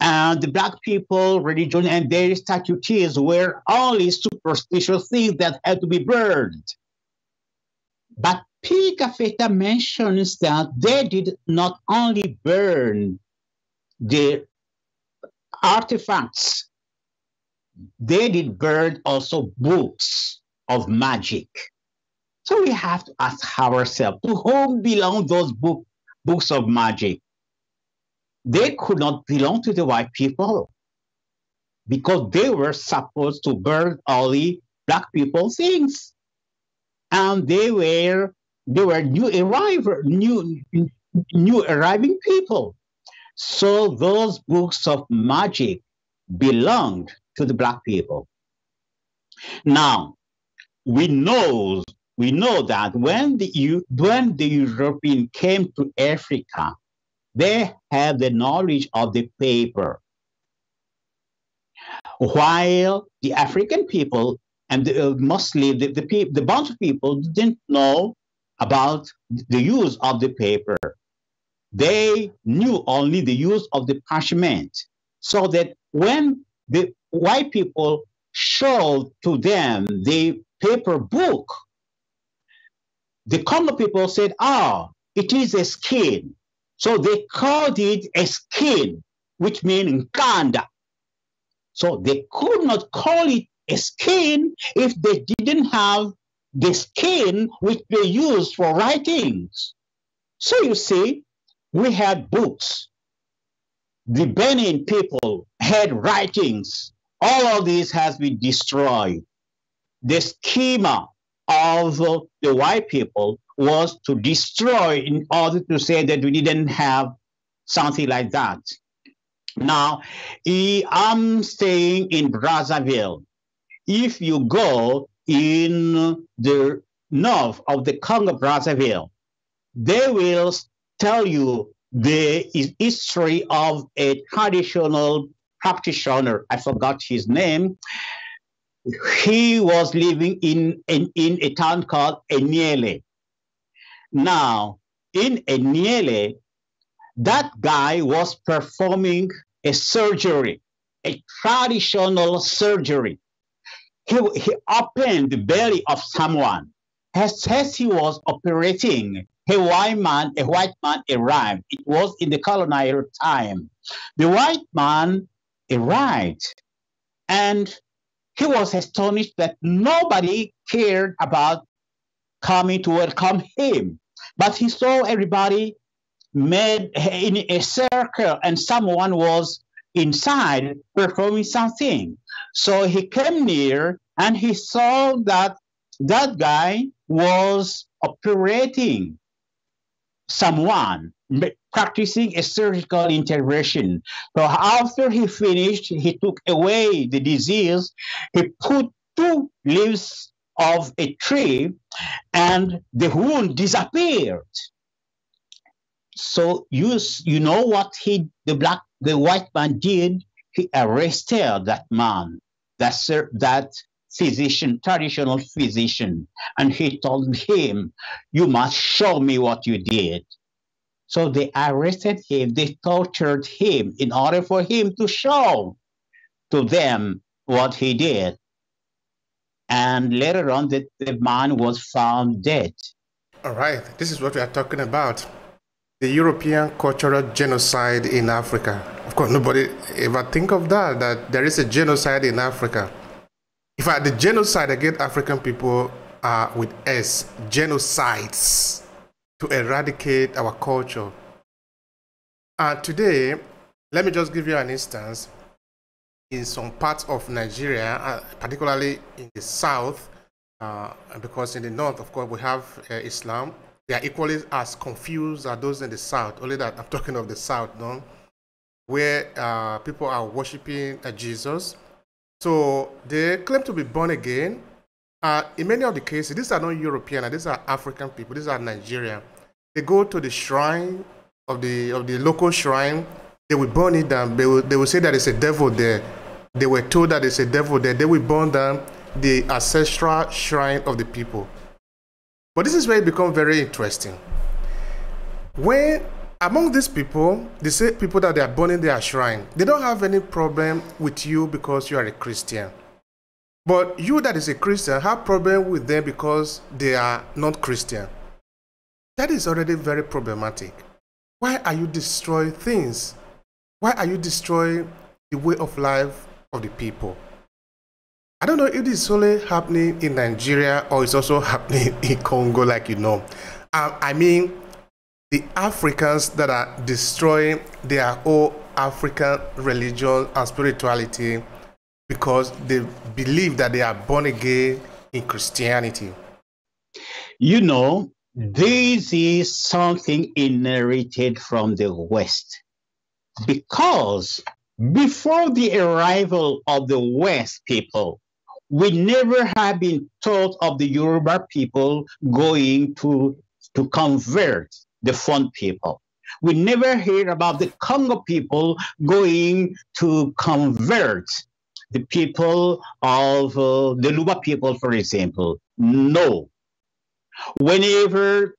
And the black people religion and their statues were only superstitious things that had to be burned. But Pigafetta mentions that they did not only burn the artifacts, they did burn also books of magic. So we have to ask ourselves, to whom belong those books of magic? They could not belong to the white people, because they were supposed to burn only black people things. And they were new arriving people. So those books of magic belonged to the black people. Now, we know that when the European came to Africa, they had the knowledge of the paper, while the African people and mostly the bunch of people didn't know about the use of the paper. They knew only the use of the parchment, so that when the white people showed to them the paper book. The common people said, ah, it is a skin. So they called it a skin, which means Nkanda. So they could not call it a skin if they didn't have the skin which they used for writings. So you see, we had books. The Benin people had writings. All of this has been destroyed. The schema of the white people was to destroy in order to say that we didn't have something like that. Now, I'm staying in Brazzaville. If you go in the north of the Congo Brazzaville, they will tell you the history of a traditional practitioner. I forgot his name. He was living in a town called Iniele. Now, in Iniele, that guy was performing a surgery, a traditional surgery. He opened the belly of someone. As he was operating, a white man arrived. It was in the colonial time. The white man arrived, and he was astonished that nobody cared about coming to welcome him. But he saw everybody made in a circle, and someone was inside performing something. So he came near, and he saw that that guy was operating someone, practicing a surgical intervention. So after he finished, he took away the disease. He put two leaves of a tree, and the wound disappeared. So you know what the white man did? He arrested that man, that physician, traditional physician, and he told him, "You must show me what you did." So they arrested him, they tortured him in order for him to show to them what he did. And later on, the man was found dead. All right, this is what we are talking about. The European cultural genocide in Africa. Of course, nobody ever think of that, that there is a genocide in Africa. In fact, the genocide against African people are with S, genocides, to eradicate our culture. And today, let me just give you an instance. In some parts of Nigeria, particularly in the south, because in the north, of course, we have Islam. They are equally as confused as those in the south, only that I'm talking of the south, no? Where people are worshiping Jesus. So they claim to be born again. In many of the cases, these are not European, these are African people, these are Nigerian. They go to the shrine, of the local shrine, they will burn it down. They will say that there's a devil there. They were told that there's a devil there. They will burn down the ancestral shrine of the people. But this is where it becomes very interesting. When among these people, they say people that they are burning their shrine, they don't have any problem with you because you are a Christian. But you that is a Christian have problem with them because they are not Christian. That is already very problematic. Why are you destroying things? Why are you destroying the way of life of the people? I don't know if this is only happening in Nigeria or it's also happening in Congo, like you know. I mean, the Africans that are destroying their own African religion and spirituality because they believe that they are born again in Christianity. You know, this is something inherited from the West, because before the arrival of the West people, we never have been told of the Yoruba people going to convert the Fon people. We never heard about the Congo people going to convert the people of the Luba people, for example. No. Whenever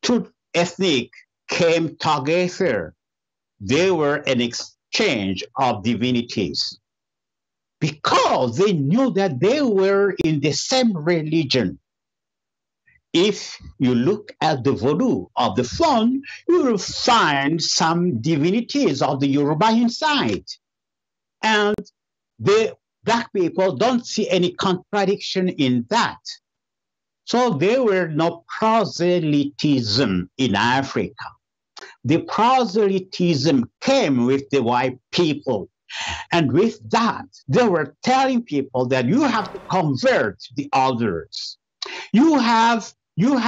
two ethnic came together, they were an change of divinities because they knew that they were in the same religion. If you look at the Vodou of the Fon, you will find some divinities of the Yoruba inside. And the black people don't see any contradiction in that. So there were no proselytism in Africa. The proselytism came with the white people. And with that, they were telling people that you have to convert the others. You have to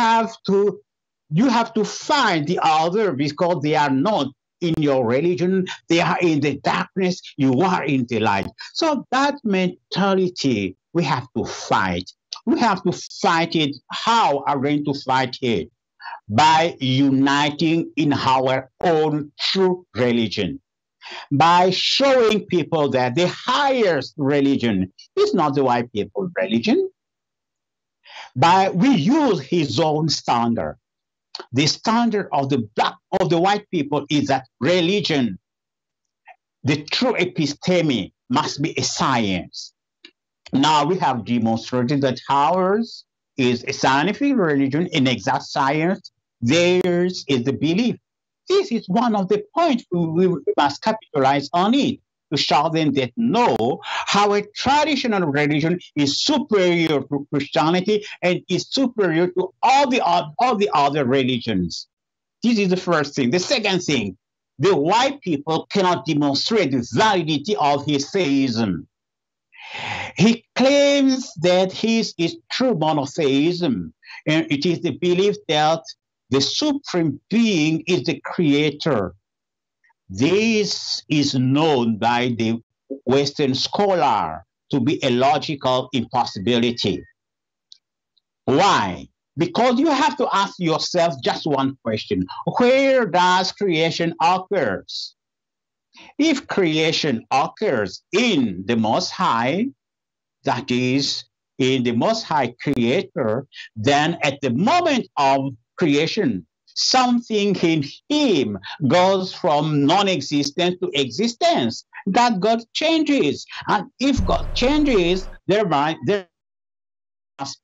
find the other because they are not in your religion. They are in the darkness. You are in the light. So that mentality, we have to fight. We have to fight it. How are we going to fight it? By uniting in our own true religion. By showing people that the highest religion is not the white people's religion. But we use his own standard. The standard of the white people is that religion, the true episteme, must be a science. Now we have demonstrated that ours is a scientific religion, an exact science. Theirs is the belief. This is one of the points we must capitalize on it, to show them that no, how a traditional religion is superior to Christianity and is superior to all the other religions. This is the first thing. The second thing, the white people cannot demonstrate the validity of his theism. He claims that his is true monotheism, and it is the belief that the supreme being is the creator. This is known by the Western scholar to be a logical impossibility. Why? Because you have to ask yourself just one question. Where does creation occur? If creation occurs in the Most High, that is, in the Most High Creator, then at the moment of creation, something in him goes from non-existence to existence. That God changes. And if God changes, there must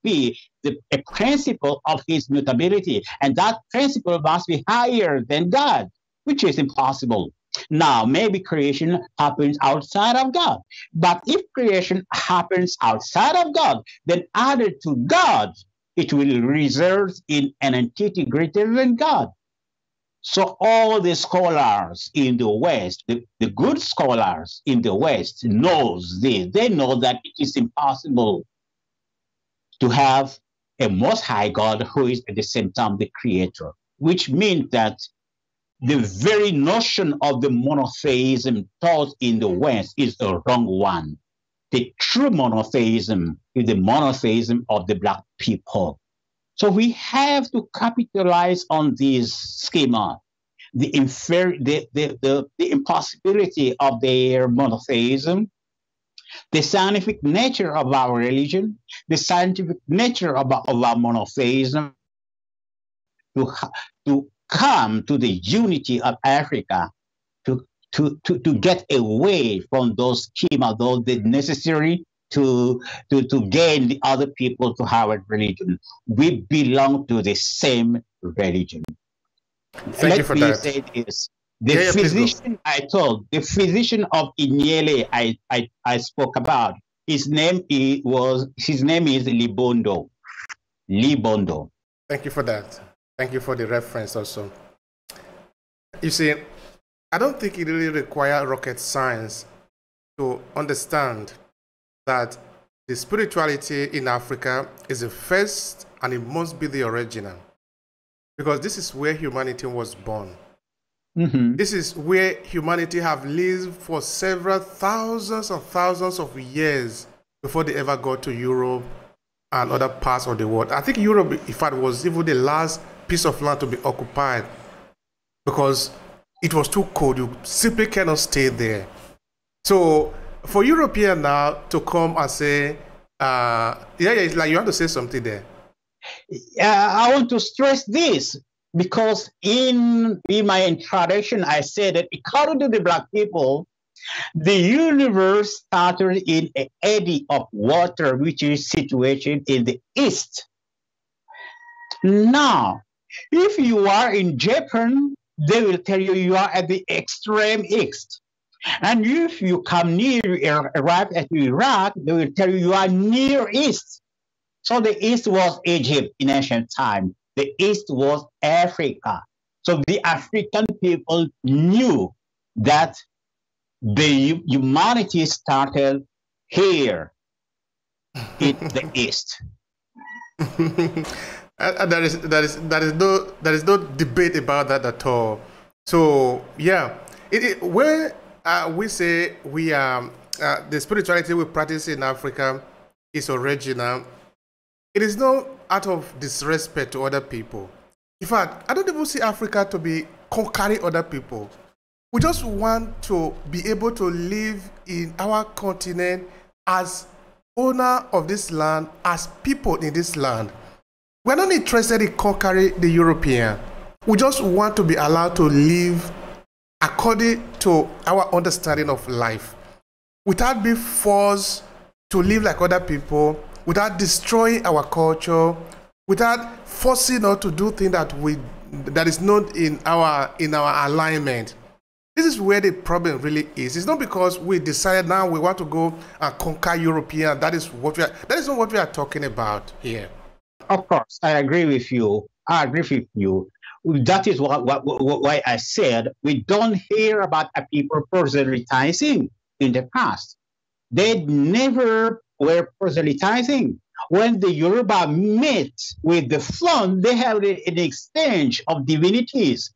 be a principle of his mutability. And that principle must be higher than God, which is impossible. Now, maybe creation happens outside of God. But if creation happens outside of God, then added to God, it will result in an entity greater than God. So all the scholars in the West, the good scholars in the West, knows this. They know that it is impossible to have a Most High God who is at the same time the creator, which means that the very notion of the monotheism taught in the West is a wrong one. The true monotheism is the monotheism of the black people. So we have to capitalize on this schema, the impossibility of their monotheism, the scientific nature of our religion, the scientific nature of our monotheism, to come to the unity of Africa, to get away from those schema, those necessary to gain the other people to our religion. We belong to the same religion. Thank you for that. Let me say this. The physician I told, the physician of Iniele I spoke about, his name is Libondo. Libondo. Thank you for that. Thank you for the reference also. You see, I don't think it really requires rocket science to understand that the spirituality in Africa is the first and it must be the original. Because this is where humanity was born. Mm-hmm. This is where humanity have lived for several thousands of years before they ever got to Europe and other parts of the world. I think Europe, in fact, was even the last piece of land to be occupied because it was too cold. You simply cannot stay there. So for European now to come and say, it's like you have to say something there. I want to stress this. because in my introduction, I said that according to the Black people, the universe started in an eddy of water, which is situated in the east. Now, if you are in Japan, they will tell you you are at the extreme east. And if you come near, arrive at Iraq, they will tell you you are near east. So the east was Egypt in ancient time. The east was Africa. So the African people knew that the humanity started here in the east. There is no debate about that at all. So yeah, where we say we are the spirituality we practice in Africa is original. It is not out of disrespect to other people. In fact, I don't even see Africa to be conquering other people. We just want to be able to live in our continent as owner of this land, as people in this land. We're not interested in conquering the European. We just want to be allowed to live according to our understanding of life, without being forced to live like other people, without destroying our culture, without forcing us to do things that is not in our alignment. This is where the problem really is. It's not because we decided now we want to go and conquer European. That is not what we are talking about here. Of course, I agree with you. That is why I said we don't hear about a people proselytizing in the past. They never were proselytizing. When the Yoruba met with the Fon, they had an exchange of divinities.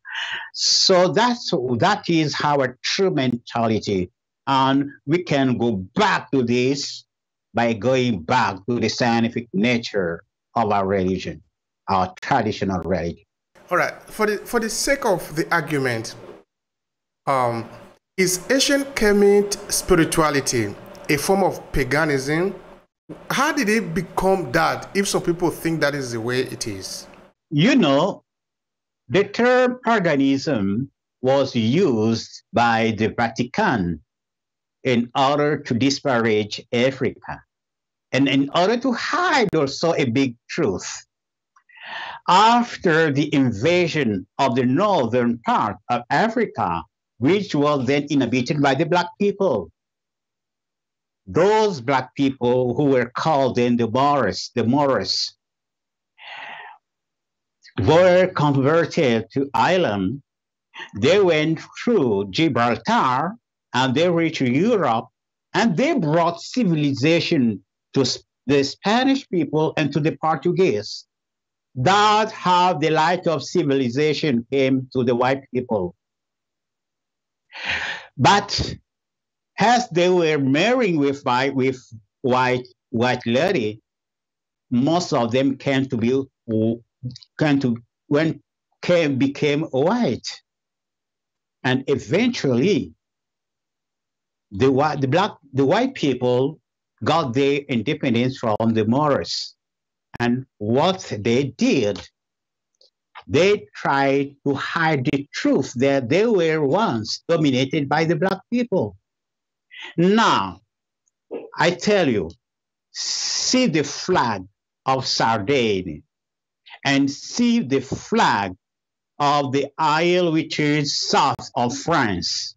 So that is our true mentality. And we can go back to this by going back to the scientific nature of our religion, our traditional religion. All right, for the sake of the argument, is ancient Kemet spirituality a form of paganism? How did it become that, if some people think that is the way it is? You know, the term paganism was used by the Vatican in order to disparage Africa and in order to hide also a big truth. After the invasion of the northern part of Africa, which was then inhabited by the Black people, those Black people who were called then the Moors, were converted to Ireland. They went through Gibraltar and they reached Europe, and they brought civilization to the Spanish people and to the Portuguese. That's how the light of civilization came to the white people. But as they were marrying with white lady, most of them became white, and eventually the white people got their independence from the Moors. And what they did, they tried to hide the truth that they were once dominated by the Black people. Now, I tell you, see the flag of Sardinia and see the flag of the isle which is south of France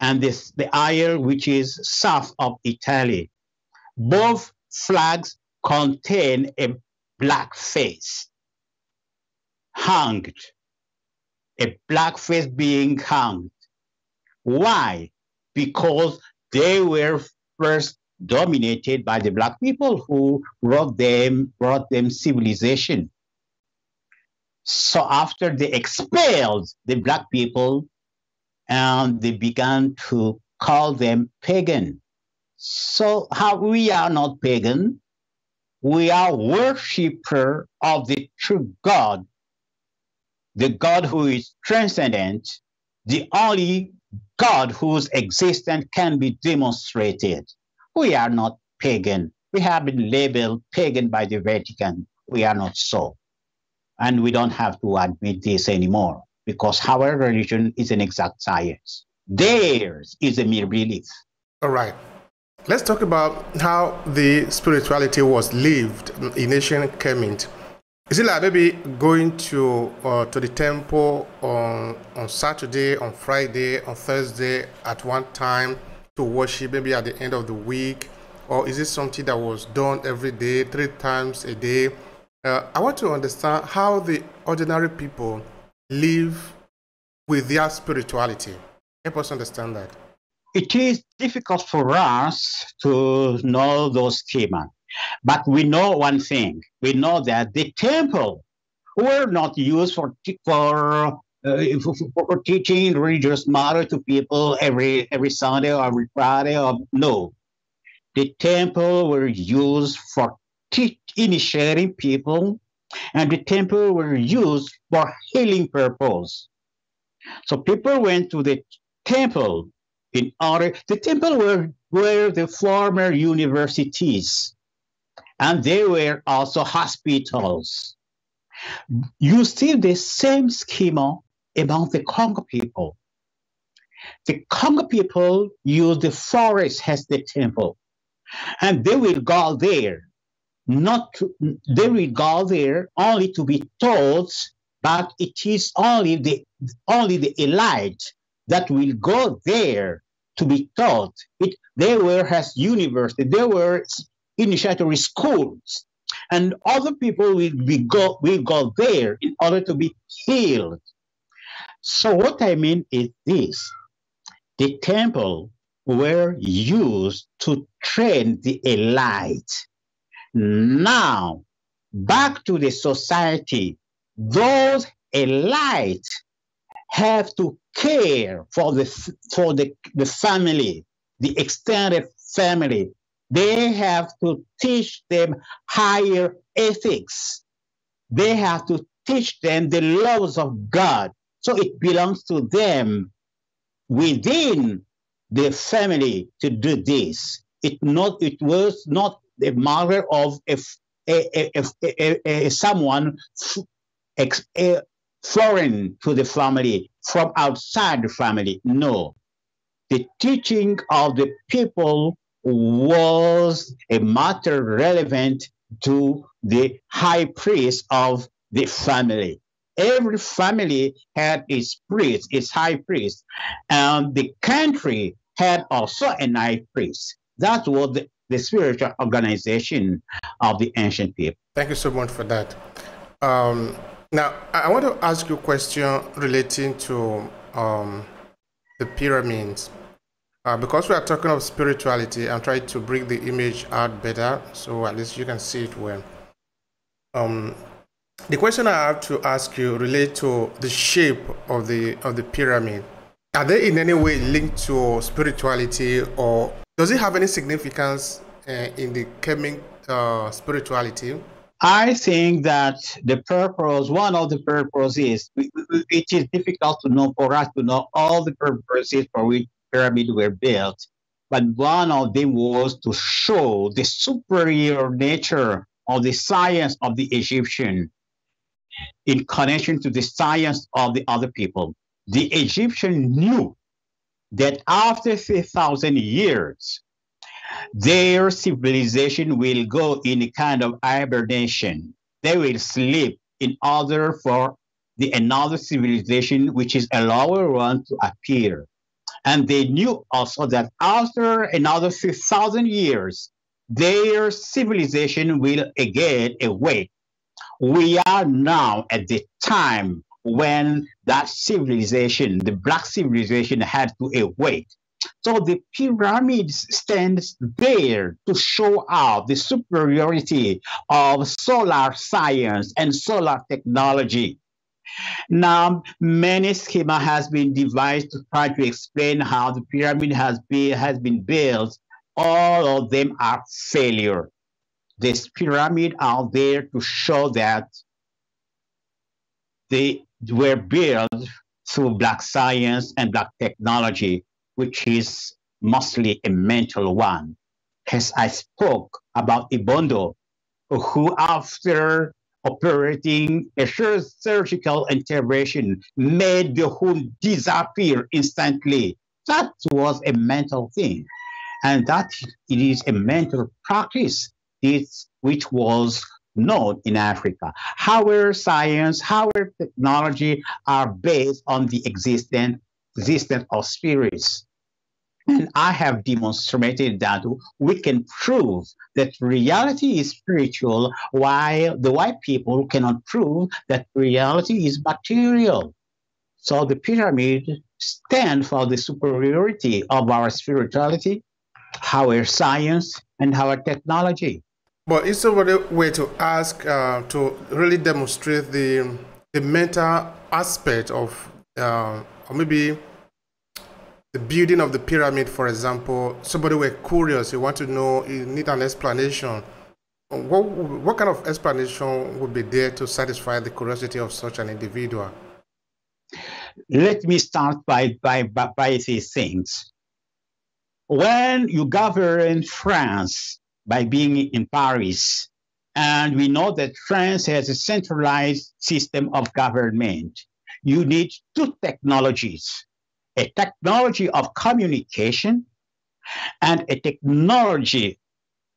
and the isle which is south of Italy. Both flags contain a black face hanged, a black face being hanged. Why? Because they were first dominated by the Black people who brought them civilization. So after they expelled the Black people, and they began to call them pagan. So how we are not pagan, we are worshipper of the true God, the God who is transcendent, the only God whose existence can be demonstrated. We are not pagan. We have been labeled pagan by the Vatican. We are not so. And we don't have to admit this anymore, because our religion is an exact science. Theirs is a mere belief. All right. Let's talk about how the spirituality was lived in ancient Kemet. Is it like maybe going to the temple on Saturday, on Friday, on Thursday at one time to worship, maybe at the end of the week? Or is it something that was done every day, 3 times a day? I want to understand how the ordinary people live with their spirituality. Help us understand that. It is difficult for us to know those schema. But we know one thing. We know that the temple were not used for teaching religious matter to people every Sunday or every Friday. Or, no. The temple were used for initiating people, and the temple were used for healing purpose. So people went to the temple in order. The temple were the former universities. And they were also hospitals. You see the same schema among the Congo people. The Congo people use the forest as the temple. And they will go there. They will go there only to be taught, but it is only the elite that will go there to be taught. They were as university. They were initiatory schools, and other people will go there in order to be healed. So what I mean is this: the temple were used to train the elite. Now, back to the society, those elite have to care for the family, the extended family. They have to teach them higher ethics. They have to teach them the laws of God. So it belongs to them within the family to do this. It was not the matter of if someone foreign to the family, from outside the family. No. The teaching of the people was a matter relevant to the high priest of the family. Every family had its priest, its high priest, and the country had also an high priest. That was the spiritual organization of the ancient people. Thank you so much for that. Now, I want to ask you a question relating to the pyramids. Because we are talking of spirituality, I'm trying to bring the image out better, so at least you can see it well. The question I have to ask you relates to the shape of the pyramid. Are they in any way linked to spirituality, or does it have any significance in the Kemet spirituality? I think that one of the purposes, it is difficult to know for us to know all the purposes for which pyramids were built, but one of them was to show the superior nature of the science of the Egyptian in connection to the science of the other people. The Egyptian knew that after 3,000 years, their civilization will go in a kind of hibernation. They will sleep in order for another civilization, which is a lower one, to appear. And they knew also that after another 3,000 years, their civilization will again awake. We are now at the time when that civilization, the Black civilization, had to awake. So the pyramids stands there to show out the superiority of solar science and solar technology. Now, many schema has been devised to try to explain how the pyramid has been built. All of them are failure. This pyramid are there to show that they were built through Black science and Black technology, which is mostly a mental one. As I spoke about Ibondo, who after operating a surgical intervention made the wound disappear instantly. That was a mental thing. And that it is a mental practice which was known in Africa. Our science, our technology are based on the existence of spirits. And I have demonstrated that we can prove that reality is spiritual, while the white people cannot prove that reality is material. So the pyramid stands for the superiority of our spirituality, our science, and our technology. But is there a way to ask, to really demonstrate the mental aspect of, or maybe the building of the pyramid, for example? Somebody were curious, you want to know, you need an explanation. What kind of explanation would be there to satisfy the curiosity of such an individual? Let me start by these things. When you govern France by being in Paris, and we know that France has a centralized system of government, you need two technologies: a technology of communication and a technology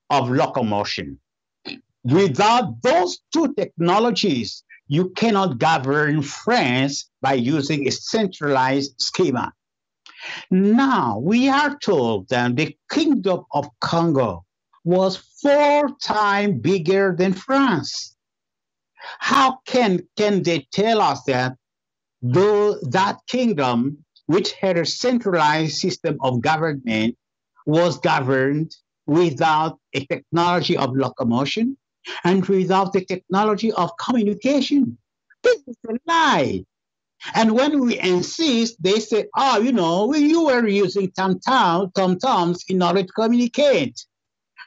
of locomotion. Without those two technologies, you cannot govern France by using a centralized schema. Now, we are told that the Kingdom of Congo was 4 times bigger than France. How can they tell us that though that kingdom, which had a centralized system of government, was governed without a technology of locomotion and without the technology of communication? This is a lie. And when we insist, they say, oh, you know, you were using tom-toms in order to communicate.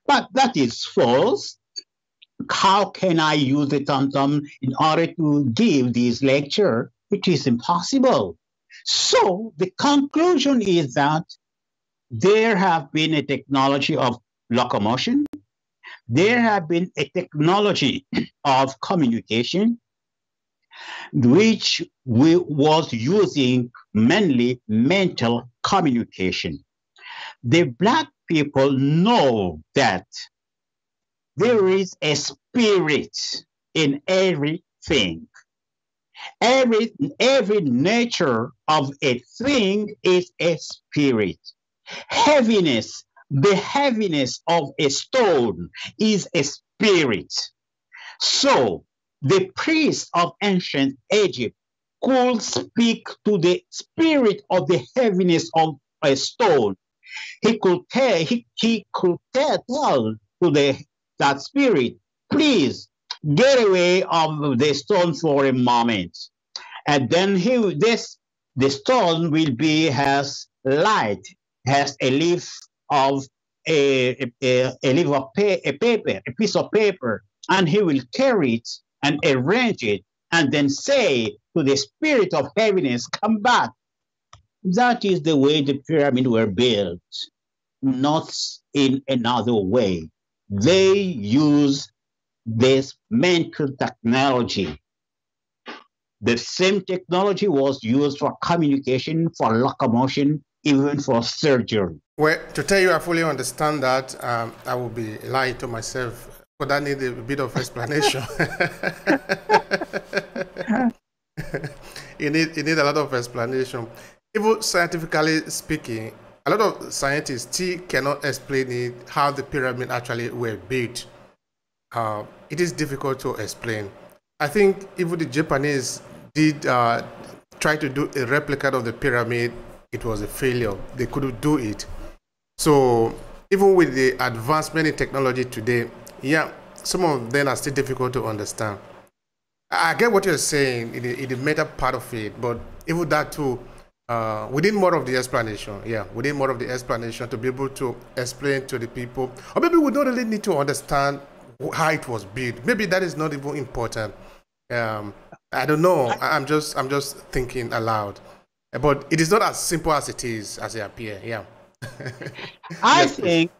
But that is false. How can I use the tom-tom in order to give this lecture? It is impossible. So the conclusion is that there have been a technology of locomotion, there have been a technology of communication, which was using mainly mental communication. The Black people know that there is a spirit in everything. Every nature of a thing is a spirit. Heaviness, the heaviness of a stone is a spirit. So the priests of ancient Egypt could speak to the spirit of the heaviness of a stone. He could tell to that spirit, please, get away of the stone for a moment. And then the stone will be has light, has a leaf of a piece of paper, and he will carry it and arrange it, and then say to the spirit of heaviness, come back. That is the way the pyramids were built, not in another way. They use this mental technology. The same technology was used for communication, for locomotion, even for surgery. Well, to tell you I fully understand that, I would be lying to myself, but I need a bit of explanation. You need a lot of explanation. Even scientifically speaking, a lot of scientists still cannot explain it, how the pyramids actually were built. It is difficult to explain. I think even the Japanese did try to do a replica of the pyramid. It was a failure. They couldn't do it. So even with the advancement in technology today, yeah, some of them are still difficult to understand. I get what you're saying in the meta part of it, but even that too, we need more of the explanation. Yeah, we need more of the explanation to be able to explain to the people. Or maybe we don't really need to understand how it was built. Maybe that is not even important. I don't know. I'm just thinking aloud. But it is not as simple as it is as it appears. Yeah. I think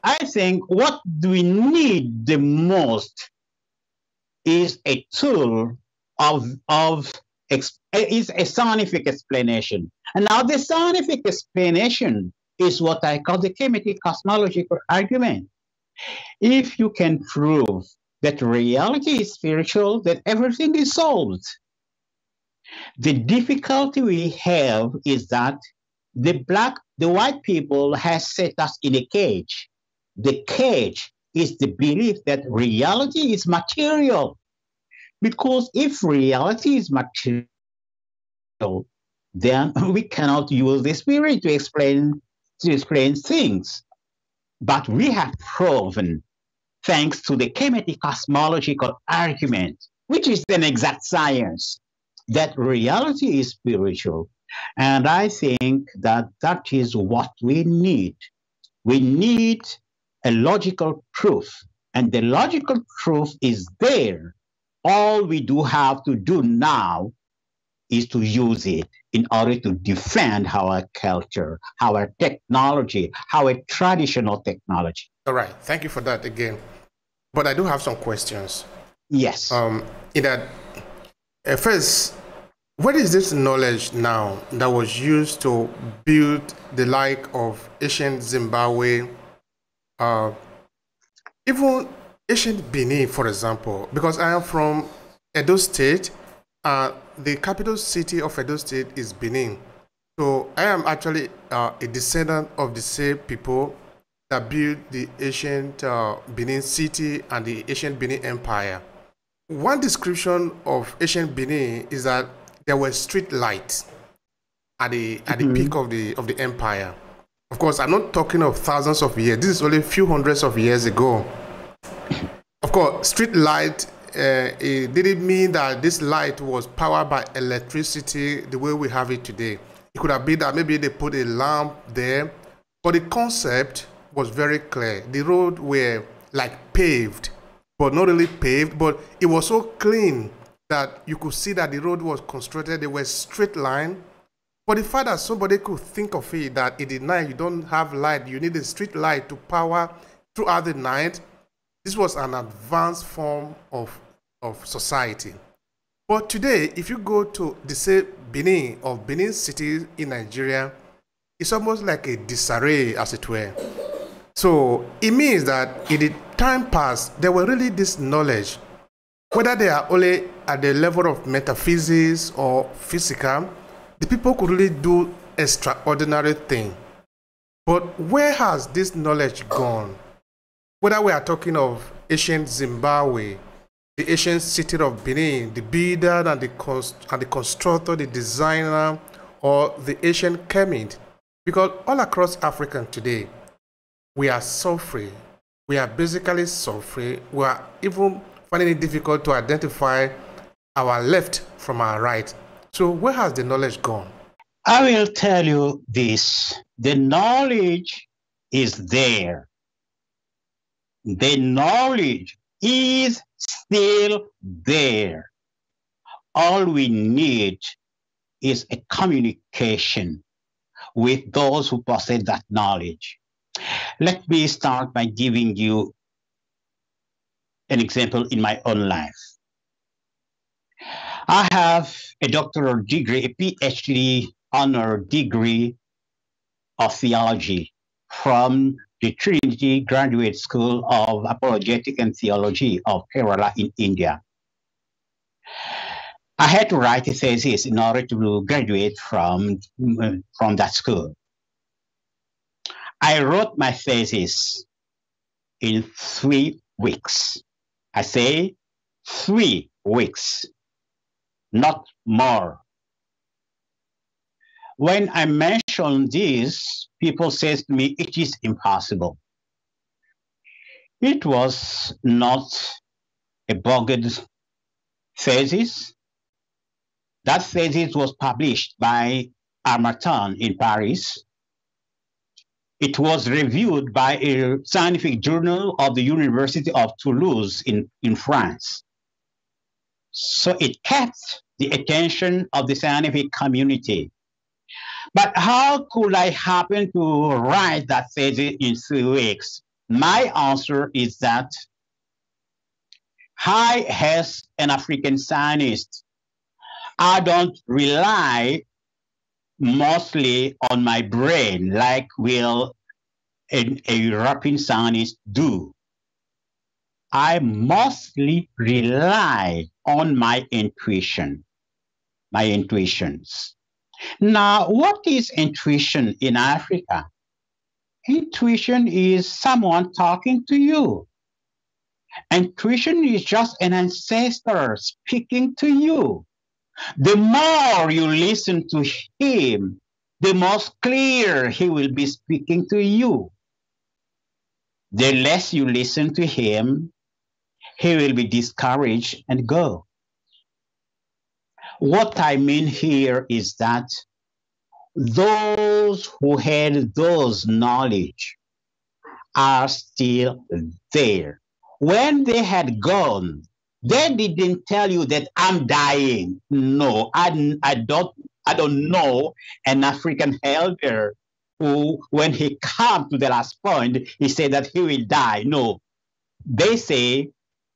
what we need the most is a tool is a sonific explanation. And now the sonific explanation is what I call the Kemetic cosmological argument. If you can prove that reality is spiritual, then everything is solved. The difficulty we have is that the white people has set us in a cage. The cage is the belief that reality is material. Because if reality is material, then we cannot use the spirit to explain things. But we have proven, thanks to the Kemetic cosmological argument, which is an exact science, that reality is spiritual. And I think that is what we need. We need a logical proof. And the logical proof is there. All we do have to do now is to use it in order to defend our culture, our technology, our traditional technology. All right. Thank you for that again. But I do have some questions. Yes. First, what is this knowledge now that was used to build the like of ancient Zimbabwe, even ancient Benin, for example? Because I am from Edo State, the capital city of Edo State is Benin. So I am actually a descendant of the same people that built the ancient Benin city and the ancient Benin Empire. One description of ancient Benin is that there were street lights at the peak of the empire. Of course, I'm not talking of thousands of years. This is only a few hundreds of years ago. Of course, street light, it didn't mean that this light was powered by electricity the way we have it today. It could have been that maybe they put a lamp there, but the concept was very clear. The road were like paved, but not really paved, but it was so clean that you could see that the road was constructed. They were straight line. But the fact that somebody could think of it that in the night you don't have light, you need a street light to power throughout the night. This was an advanced form of society. But today, if you go to the say Benin or Benin City in Nigeria, it's almost like a disarray, as it were. So it means that in the time past, there were really this knowledge, whether they are only at the level of metaphysics or physical, the people could really do extraordinary things. But where has this knowledge gone? Whether we are talking of ancient Zimbabwe, the ancient city of Benin, the builder and the constructor, the designer, or the ancient Kemet, because all across Africa today, we are suffering. We are basically suffering. We are even finding it difficult to identify our left from our right. So where has the knowledge gone? I will tell you this. The knowledge is there. The knowledge is still there. All we need is a communication with those who possess that knowledge. Let me start by giving you an example in my own life. I have a doctoral degree, a PhD honor degree of theology from the Trinity Graduate School of Apologetic and Theology of Kerala in India. I had to write a thesis in order to graduate from that school. I wrote my thesis in 3 weeks. I say 3 weeks, not more. When I mention this, people say to me, it is impossible. It was not a bogus thesis. That thesis was published by Harmopolitan in Paris. It was reviewed by a scientific journal of the University of Toulouse in France. So it kept the attention of the scientific community. But how could I happen to write that thesis in 3 weeks? My answer is that I, as an African scientist, I don't rely mostly on my brain like will a European scientist do. I mostly rely on my intuition, my intuitions. Now, what is intuition in Africa? Intuition is someone talking to you. Intuition is just an ancestor speaking to you. The more you listen to him, the more clear he will be speaking to you. The less you listen to him, he will be discouraged and go. What I mean here is that those who had those knowledge are still there. When they had gone, they didn't tell you that I'm dying. No, I don't know an African elder who, when he came to the last point, he said that he will die. No, they say,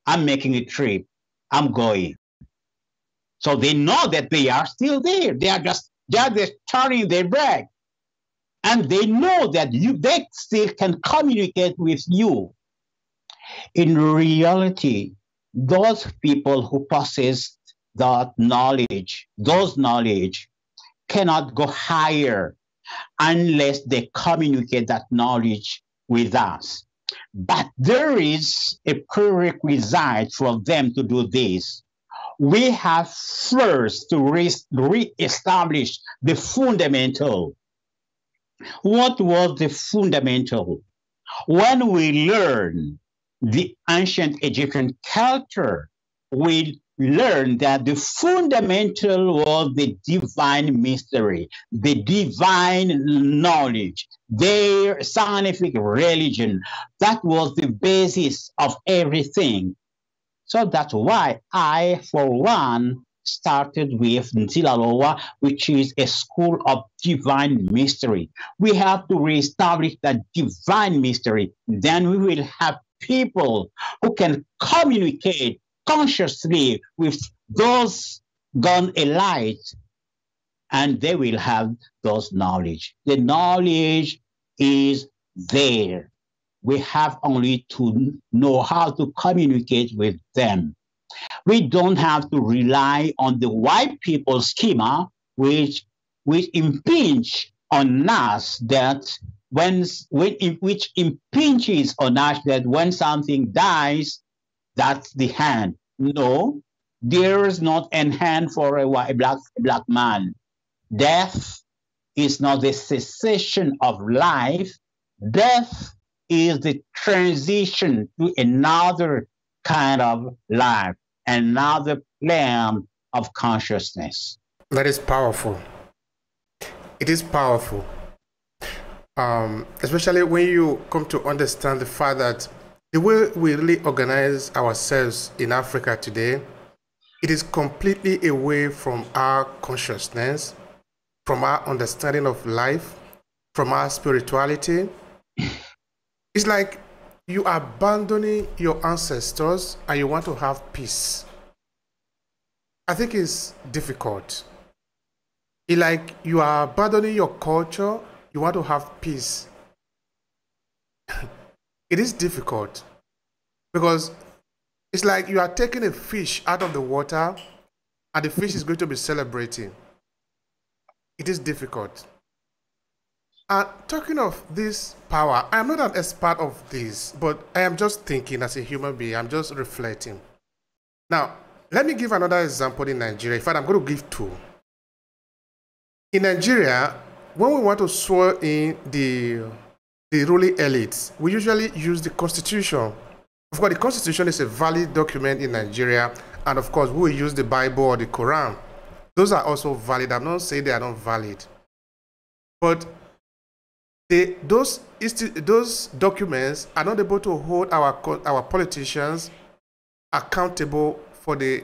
I'm making a trip. I'm going. So they know that they are still there. They are just turning their back. And they know that they still can communicate with you. In reality, those people who possess that knowledge, those knowledge cannot go higher unless they communicate that knowledge with us. But there is a prerequisite for them to do this. We have first to re-establish the fundamental. What was the fundamental? When we learn the ancient Egyptian culture, we learn that the fundamental was the divine mystery, the divine knowledge, their scientific religion. That was the basis of everything. So that's why I, for one, started with Nzilalowa, which is a school of divine mystery. We have to reestablish that divine mystery. Then we will have people who can communicate consciously with those gone alight, and they will have those knowledge. The knowledge is there. We have only to know how to communicate with them. We don't have to rely on the white people schema, which impinge on us that which impinges on us that when something dies, that's the hand. No, there is not an hand for a black man. Death is not the cessation of life. Death is the transition to another kind of life, another plane of consciousness. That is powerful. It is powerful. Especially when you come to understand the fact that the way we really organize ourselves in Africa today, it is completely away from our consciousness, from our understanding of life, from our spirituality. It's like you are abandoning your ancestors and you want to have peace. I think it's difficult. It's like you are abandoning your culture, you want to have peace. It is difficult because it's like you are taking a fish out of the water and the fish is going to be celebrating. It is difficult. And talking of this power, I'm not an expert of this, but I am just thinking as a human being, I'm just reflecting. Now, let me give another example in Nigeria. In fact, I'm going to give two. In Nigeria, when we want to swear in the ruling elites, we usually use the constitution. Of course, the constitution is a valid document in Nigeria, and of course, we use the Bible or the Quran. Those are also valid. I'm not saying they are not valid. But those documents are not able to hold our politicians accountable for the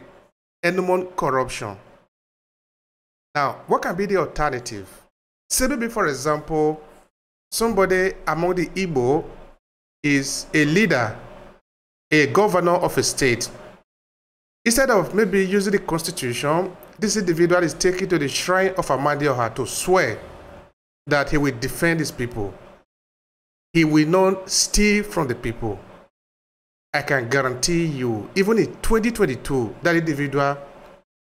enormous corruption. Now, what can be the alternative? Say maybe, for example, somebody among the Igbo is a leader, a governor of a state, Instead of maybe using the constitution, this individual is taken to the shrine of Amadioha to swear that he will defend his people. He will not steal from the people. I can guarantee you, even in 2022, that individual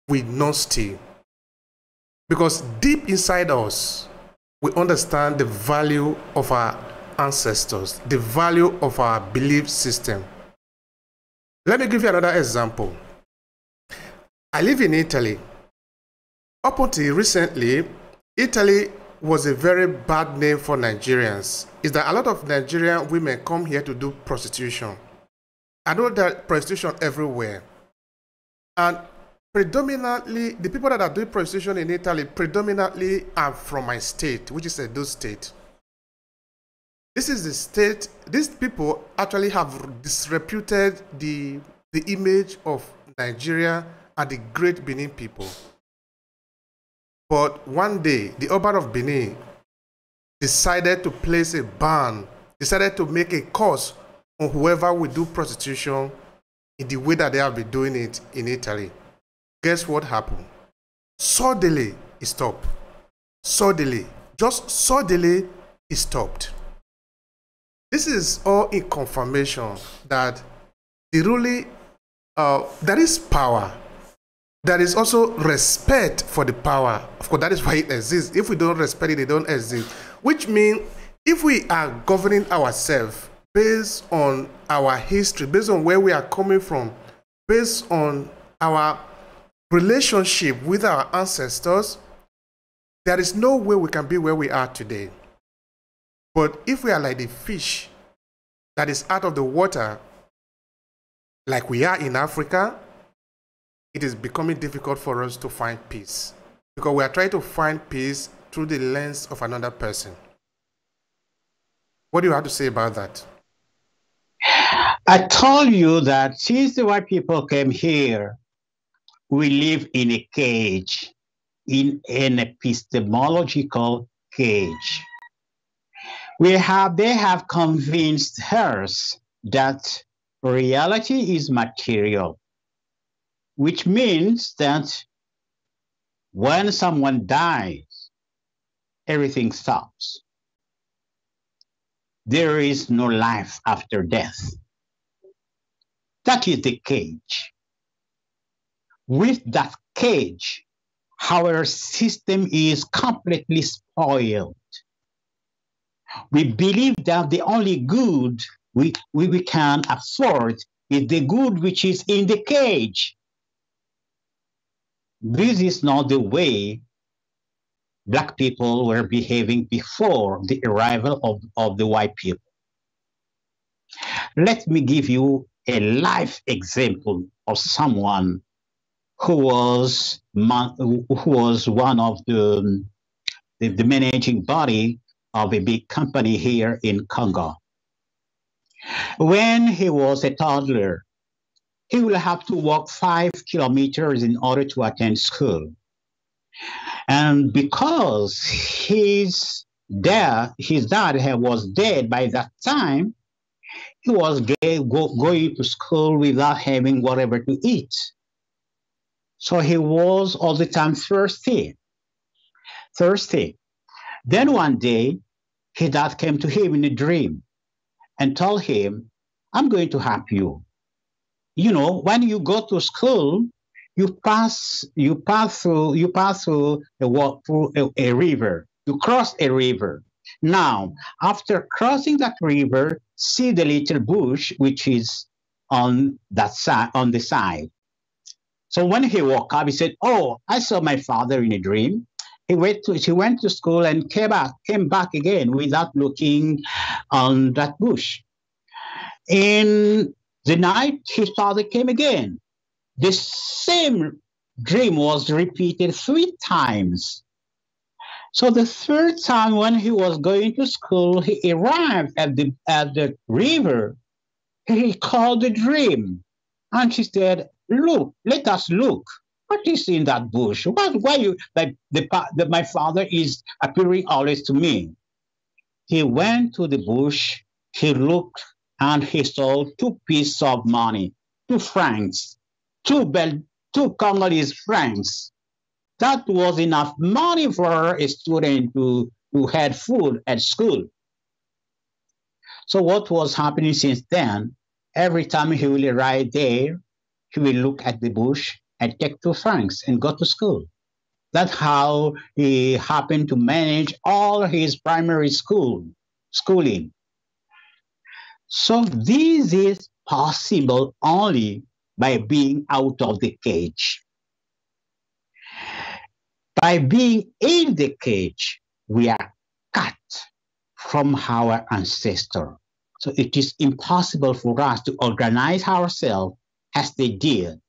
will not steal. Because deep inside us, we understand the value of our ancestors, the value of our belief system. Let me give you another example. I live in Italy. Up until recently, Italy was a very bad name for Nigerians. Is that a lot of Nigerian women come here to do prostitution. I know that prostitution everywhere. And predominantly, the people that are doing prostitution in Italy predominantly are from my state, which is Edo State. This is the state, these people actually have disreputed the image of Nigeria and the great Benin people. But one day, the Oba of Benin decided to place a ban, decided to make a curse on whoever will do prostitution in the way that they have been doing it in Italy. Guess what happened? Suddenly, it stopped. Suddenly, just suddenly, it stopped. This is all in confirmation that the ruling, there is power. There is also respect for the power. Of course, that is why it exists. If we don't respect it, it don't exist. Which means if we are governing ourselves based on our history, based on where we are coming from, based on our relationship with our ancestors, there is no way we can be where we are today. But if we are like the fish that is out of the water, like we are in Africa, it is becoming difficult for us to find peace, because we are trying to find peace through the lens of another person. What do you have to say about that? I told you that since the white people came here, we live in a cage, in an epistemological cage. They have convinced us that reality is material, which means that when someone dies, everything stops. There is no life after death. That is the cage. With that cage, our system is completely spoiled. We believe that the only good we can afford is the good which is in the cage. This is not the way Black people were behaving before the arrival of the white people. Let me give you a life example of someone who was one of the managing body of a big company here in Congo. When he was a toddler, he will have to walk 5 kilometers in order to attend school. And because his dad was dead by that time, he was going to school without having whatever to eat. So he was all the time thirsty. Thirsty. Then one day, his dad came to him in a dream and told him, I'm going to help you. You know, when you go to school, you pass through a river. You cross a river. Now, after crossing that river, see the little bush which is on that side, on the side. So when he woke up, he said, "Oh, I saw my father in a dream." He went to school and came back again without looking on that bush. In the night, his father came again. The same dream was repeated 3 times. So the third time, when he was going to school, he arrived at the river. He recalled the dream, and she said, "Look, let us look. What is in that bush? Why my father is appearing always to me?" He went to the bush. He looked. And he sold 2 pieces of money, 2 francs. two Congolese francs. That was enough money for a student to had food at school. So what was happening since then, every time he will arrive there, he will look at the bush and take 2 francs and go to school. That's how he happened to manage all his primary schooling. So this is possible only by being out of the cage. By being in the cage, we are cut from our ancestor. So it is impossible for us to organize ourselves as they did.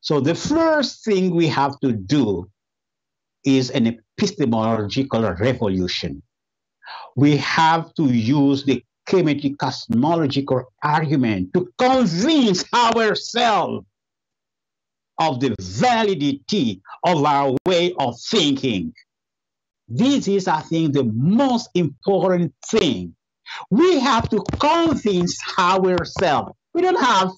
So the first thing we have to do is an epistemological revolution. We have to use the Kemetic cosmological argument to convince ourselves of the validity of our way of thinking. This is, I think, the most important thing. We have to convince ourselves. We don't have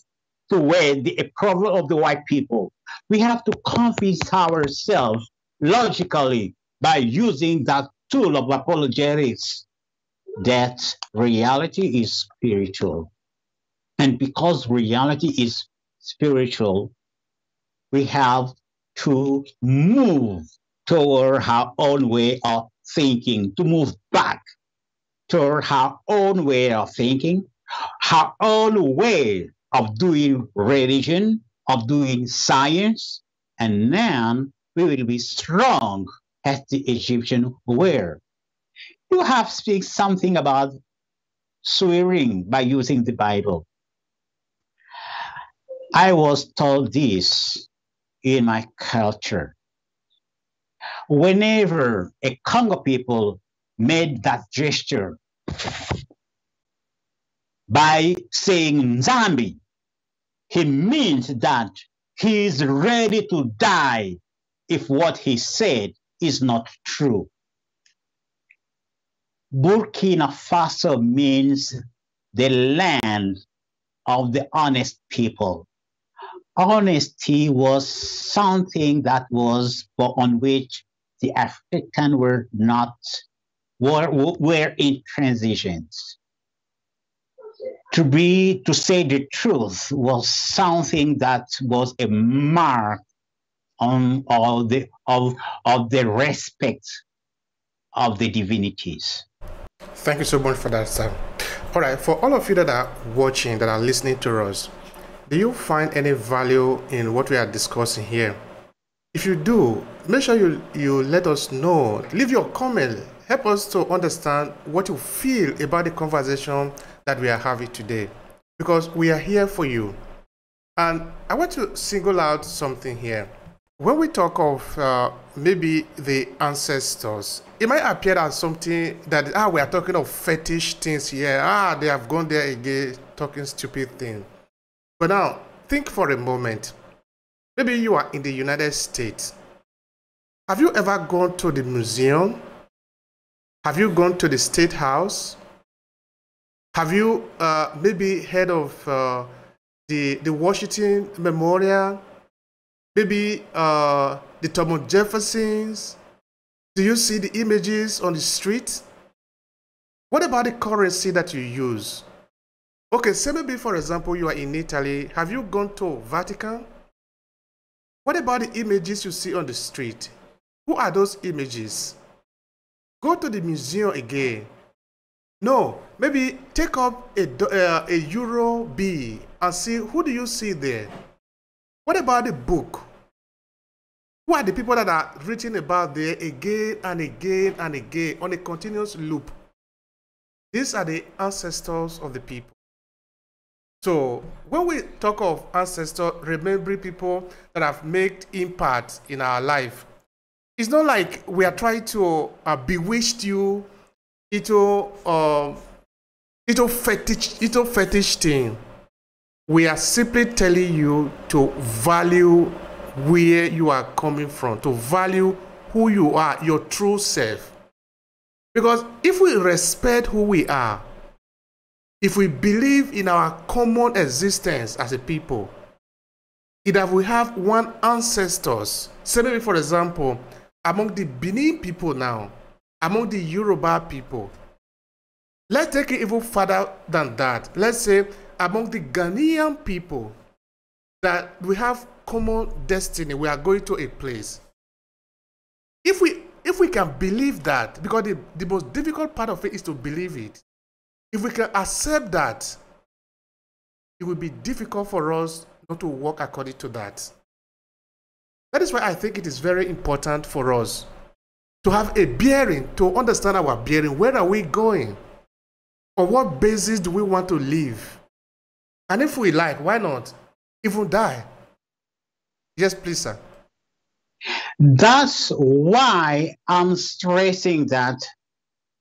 to wait the approval of the white people. We have to convince ourselves logically by using that tool of apologetics that reality is spiritual. And because reality is spiritual, we have to move toward our own way of thinking, to move back toward our own way of thinking, our own way of doing religion, of doing science, and then we will be strong as the Egyptians were. You have speak something about swearing by using the Bible. I was told this in my culture. Whenever a Congo people made that gesture by saying Nzambi, he means that he is ready to die if what he said is not true. Burkina Faso means the land of the honest people. Honesty was something that was on which the Africans were in transitions. To say the truth was something that was a mark of the respect of the divinities. Thank you so much for that, sir. All right, for all of you that are watching, that are listening to us, do you find any value in what we are discussing here? If you do, make sure you let us know. Leave your comment. Help us to understand what you feel about the conversation that we are having today, because we are here for you. And I want to single out something here. When we talk of maybe the ancestors, it might appear as something that we are talking of fetish things here. They have gone there again, talking stupid things. But now think for a moment. Maybe you are in the United States. Have you ever gone to the museum? Have you gone to the State House? Have you maybe heard of the Washington Memorial? Maybe the Thomas Jefferson's? Do you see the images on the street? What about the currency that you use? Okay, say maybe, for example, you are in Italy. Have you gone to Vatican? What about the images you see on the street? Who are those images? Go to the museum again. No, maybe take up a euro bill and see who do you see there. What about the book? Who are the people that are written about there again and again and again on a continuous loop? These are the ancestors of the people. So when we talk of ancestors, remembering people that have made impact in our life, it's not like we are trying to bewitch you into fetish thing. We are simply telling you to value where you are coming from, to value who you are, your true self. Because if we respect who we are, if we believe in our common existence as a people, is that we have one ancestors. Say maybe for example, among the Benin people now, among the Yoruba people. Let's take it even further than that. Let's say among the Ghanaian people, that we have common destiny. We are going to a place. If we can believe that, because the most difficult part of it is to believe it. If we can accept that, it will be difficult for us not to walk according to that. That is why I think it is very important for us to have a bearing, to understand our bearing. Where are we going? On what basis do we want to live? And if we like, why not even die? Yes, please, sir. That's why I'm stressing that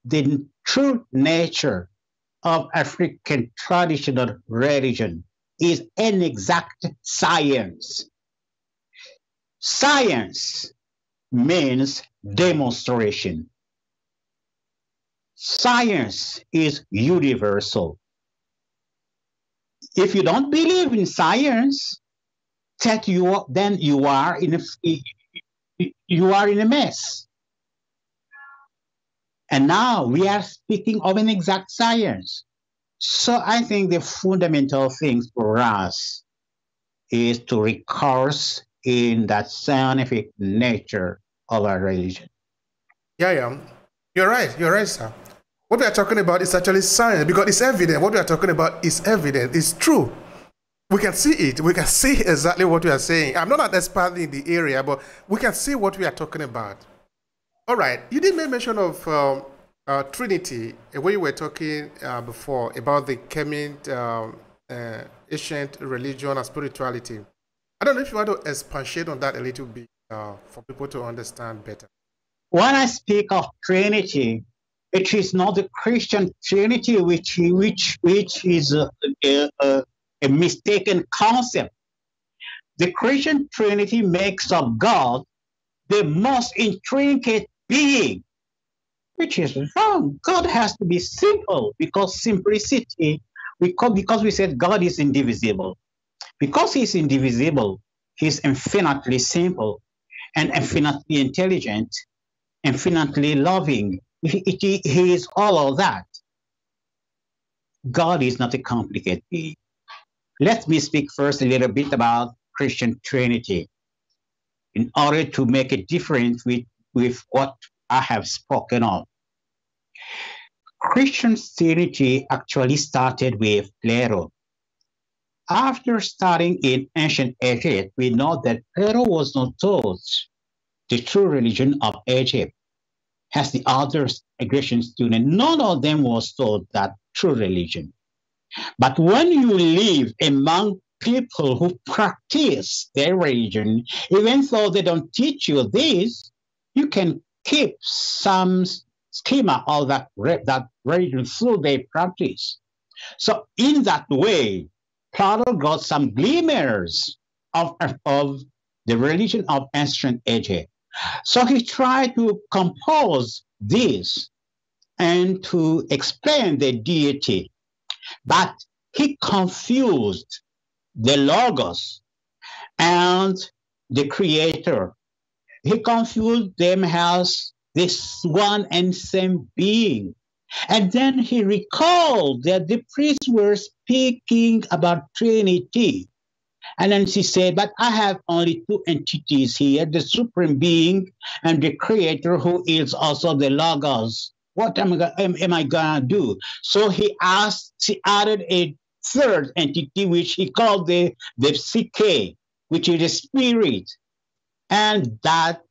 the true nature of African traditional religion is an exact science. Science means demonstration. Science is universal. If you don't believe in science, that you are in a mess. And now we are speaking of an exact science. So I think the fundamental thing for us is to recourse in that scientific nature of our religion. Yeah. You're right, sir. What we are talking about is actually science, because it's evident. What we are talking about is evident. It's true. We can see it. We can see exactly what we are saying. I'm not an expert in the area, but we can see what we are talking about. All right. You did make mention of Trinity, when you were talking before about the Kemet ancient religion and spirituality. I don't know if you want to expatiate on that a little bit for people to understand better. When I speak of Trinity, it is not the Christian Trinity, which is a mistaken concept. The Christian Trinity makes of God the most intricate being, which is wrong. God has to be simple, because simplicity, because we said God is indivisible. Because he's indivisible, he's infinitely simple and infinitely intelligent, infinitely loving. He is all of that. God is not a complicated being. Let me speak first a little bit about Christian Trinity in order to make a difference with what I have spoken of. Christian Trinity actually started with Plato. After studying in ancient Egypt, we know that Plato was not taught the true religion of Egypt, as the other Grecian student. None of them was taught that true religion. But when you live among people who practice their religion, even though they don't teach you this, you can keep some schema of that religion through their practice. So in that way, Plato got some glimmers of the religion of ancient Egypt. So he tried to compose this and to explain the deity. But he confused the Logos and the Creator. He confused them as this one and same being. And then he recalled that the priests were speaking about Trinity. And then she said, but I have only two entities here, the Supreme Being and the Creator, who is also the Logos. What am I going to do? So she added a third entity, which he called the psyche, which is the spirit. And that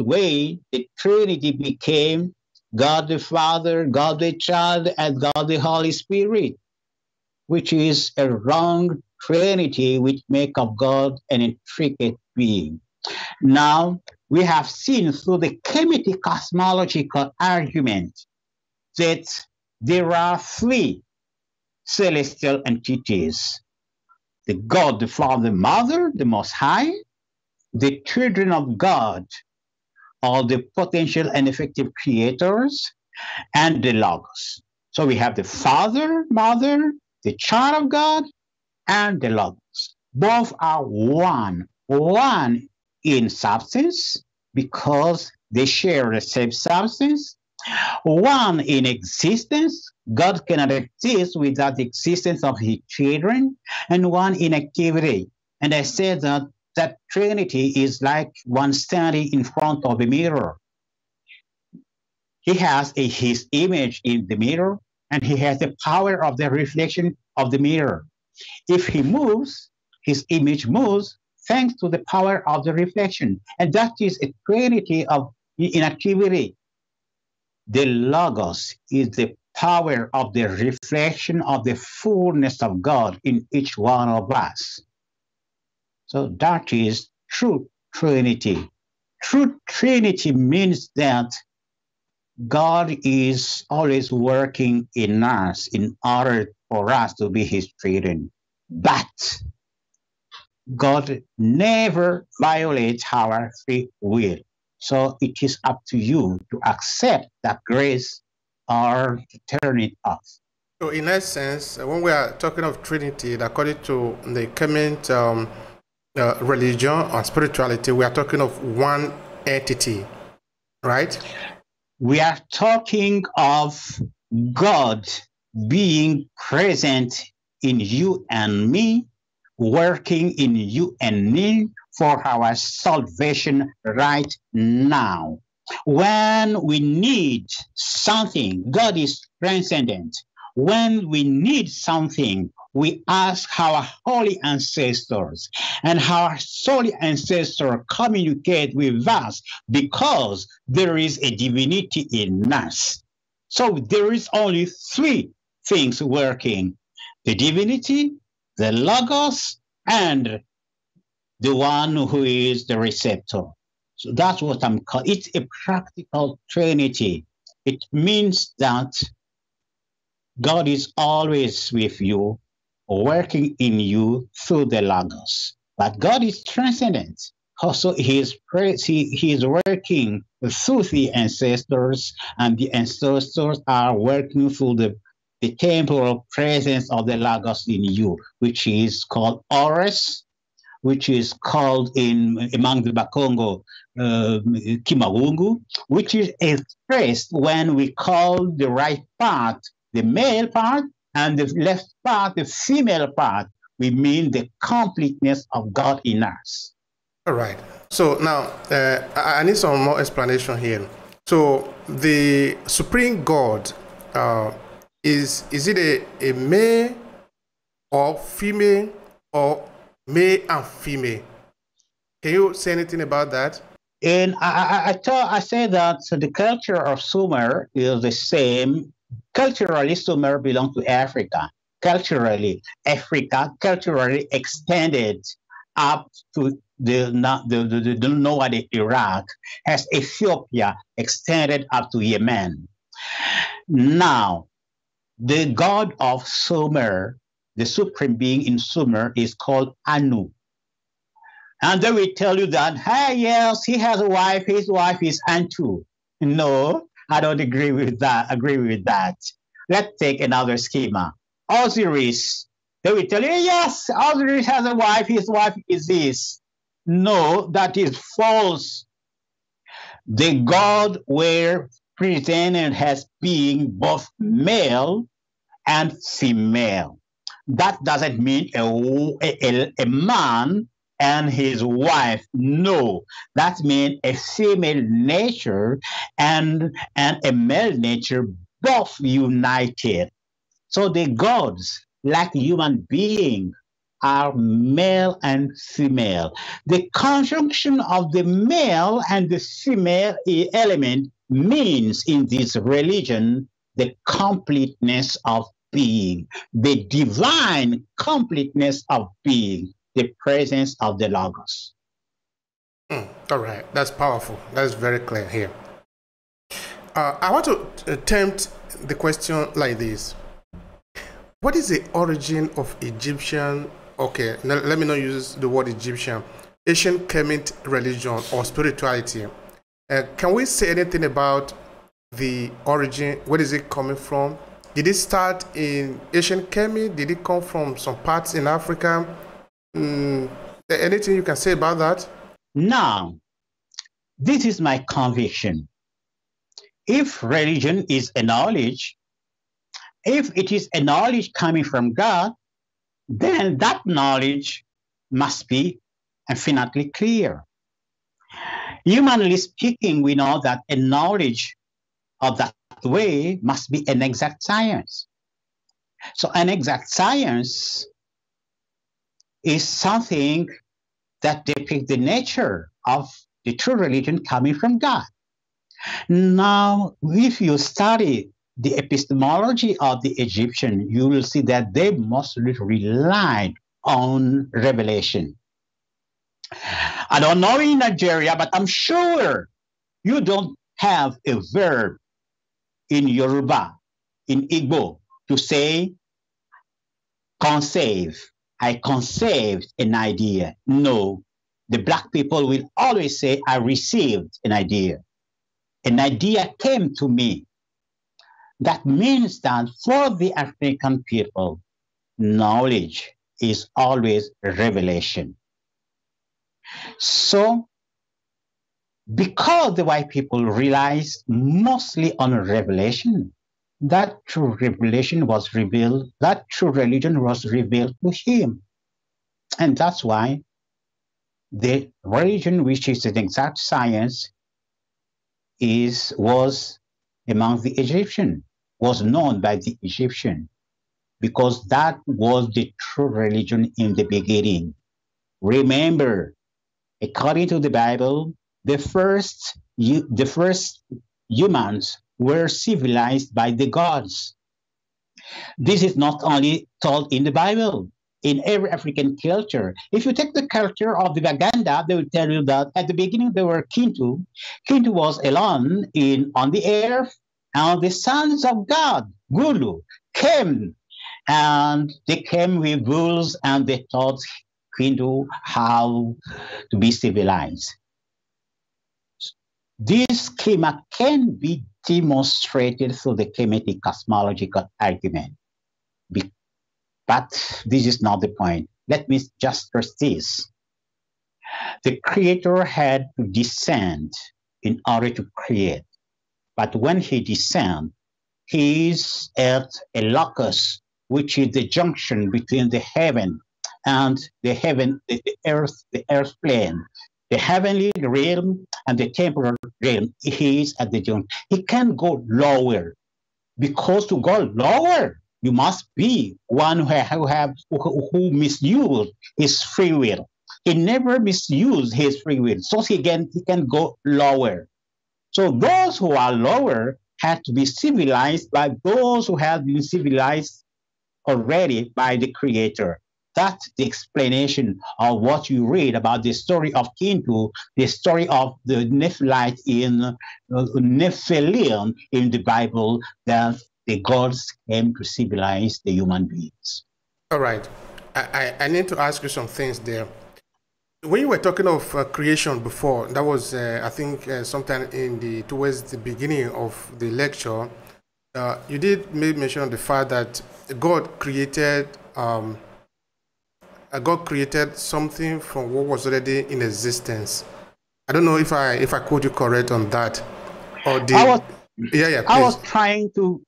way, the Trinity became God the Father, God the Child, and God the Holy Spirit, which is a wrong Trinity, which make of God an intricate being. Now, we have seen through the Kemetic cosmological argument that there are three celestial entities: the God, the Father, the Mother, the Most High, the children of God, all the potential and effective creators, and the Logos. So we have the Father, Mother, the Child of God, and the Logos. both are one. One in substance, because they share the same substance. One in existence, God cannot exist without the existence of his children. And one in activity. And I said that Trinity is like one standing in front of a mirror. He has his image in the mirror, and he has the power of the reflection of the mirror. If he moves, his image moves thanks to the power of the reflection. And that is a Trinity of inactivity. The Logos is the power of the reflection of the fullness of God in each one of us. So that is true Trinity. True Trinity means that God is always working in us in order for us to be his children. But God never violates our free will. So it is up to you to accept that grace or to turn it off. So in that sense, when we are talking of Trinity, according to the Kemet religion or spirituality, we are talking of one entity, right? We are talking of God being present in you and me, working in you and me for our salvation right now. When we need something, God is transcendent. When we need something, we ask our holy ancestors, and our holy ancestors communicate with us because there is a divinity in us. So there is only three things working: the divinity, the Logos, and the one who is the receptor. So that's what I'm calling. It's a practical Trinity. It means that God is always with you, working in you through the Logos. But God is transcendent. Also, he is working through the ancestors, and the ancestors are working through the temporal presence of the Logos in you, which is called Horus, which is called among the Bakongo Kimawungu, which is expressed when we call the right part the male part, and the left part, the female part. We mean the completeness of God in us. All right. So now, I need some more explanation here. So the Supreme God, is it a male or female, or male and female? Can you say anything about that? And I say that the culture of Sumer is the same. Culturally, Sumer belongs to Africa. Culturally, Africa culturally extended up to the nowadays Iraq, as Ethiopia extended up to Yemen. Now, the god of Sumer, the supreme being in Sumer, is called Anu. And they will tell you that, hey, yes, he has a wife, his wife is Antu. No. I don't agree with that. Let's take another schema. Osiris. They will tell you, yes, Osiris has a wife. His wife is this. No, that is false. The gods were presented as being both male and female. That doesn't mean a man and his wife. No, that means a female nature and a male nature both united. So the gods, like human beings, are male and female. The conjunction of the male and the female element means in this religion the completeness of being, the divine completeness of being, the presence of the Logos. All right, that's powerful. That's very clear here. I want to attempt the question like this. What is the origin of Egyptian, okay, now, let me not use the word Egyptian, Asian Kemet religion or spirituality? Can we say anything about the origin? Where is it coming from? Did it start in Asian Kemet? Did it come from some parts in Africa? Anything you can say about that? Now, this is my conviction. If religion is a knowledge, if it is a knowledge coming from God, then that knowledge must be infinitely clear. Humanly speaking, we know that a knowledge of that way must be an exact science. So an exact science is something that depicts the nature of the true religion coming from God. Now, if you study the epistemology of the Egyptian, you will see that they mostly relied on revelation. I don't know in Nigeria, but I'm sure you don't have a verb in Yoruba, in Igbo, to say, conceive. I conceived an idea. No, the black people will always say, I received an idea. An idea came to me. That means that for the African people, knowledge is always revelation. So, because the white people relies mostly on revelation, that true revelation was revealed, that true religion was revealed to him. And that's why the religion, which is an exact science, was among the Egyptians, was known by the Egyptians, because that was the true religion in the beginning. Remember, according to the Bible, the first humans were civilized by the gods. This is not only told in the Bible, in every African culture. If you take the culture of the Baganda, they will tell you that at the beginning they were Kintu. Kintu was alone on the earth, and the sons of God, Gulu, came. And they came with bulls, and they taught Kintu how to be civilized. This schema can be demonstrated through the Kemetic cosmological argument. But this is not the point. Let me just stress this. The creator had to descend in order to create. But when he descends, he is at a locus, which is the junction between the heaven and the earth plane. The heavenly realm and the temporal realm, he is at the junction. He can't go lower, because to go lower, you must be one who misused his free will. He never misused his free will, so he can go lower. So those who are lower had to be civilized by those who have been civilized already by the Creator. That's the explanation of what you read about the story of Kintu, the story of the Nephilim in the Bible, that the gods came to civilize the human beings. All right. I need to ask you some things there. When you were talking of creation before, that was, I think, sometime towards the beginning of the lecture, you did make mention of the fact that God created something from what was already in existence. I don't know if I quote you correct on that. Or did... I was trying to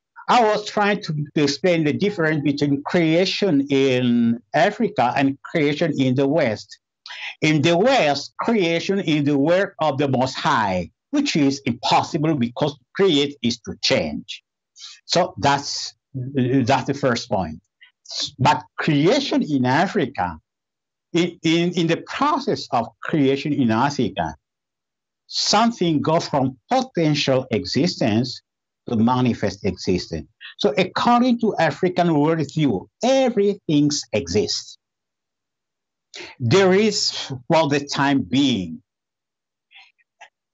explain the difference between creation in Africa and creation in the West. In the West, creation is the work of the Most High, which is impossible, because to create is to change. So that's the first point. But creation in Africa, in the process of creation in Africa, something goes from potential existence to manifest existence. So according to African worldview, everything exists. There is, for the time being,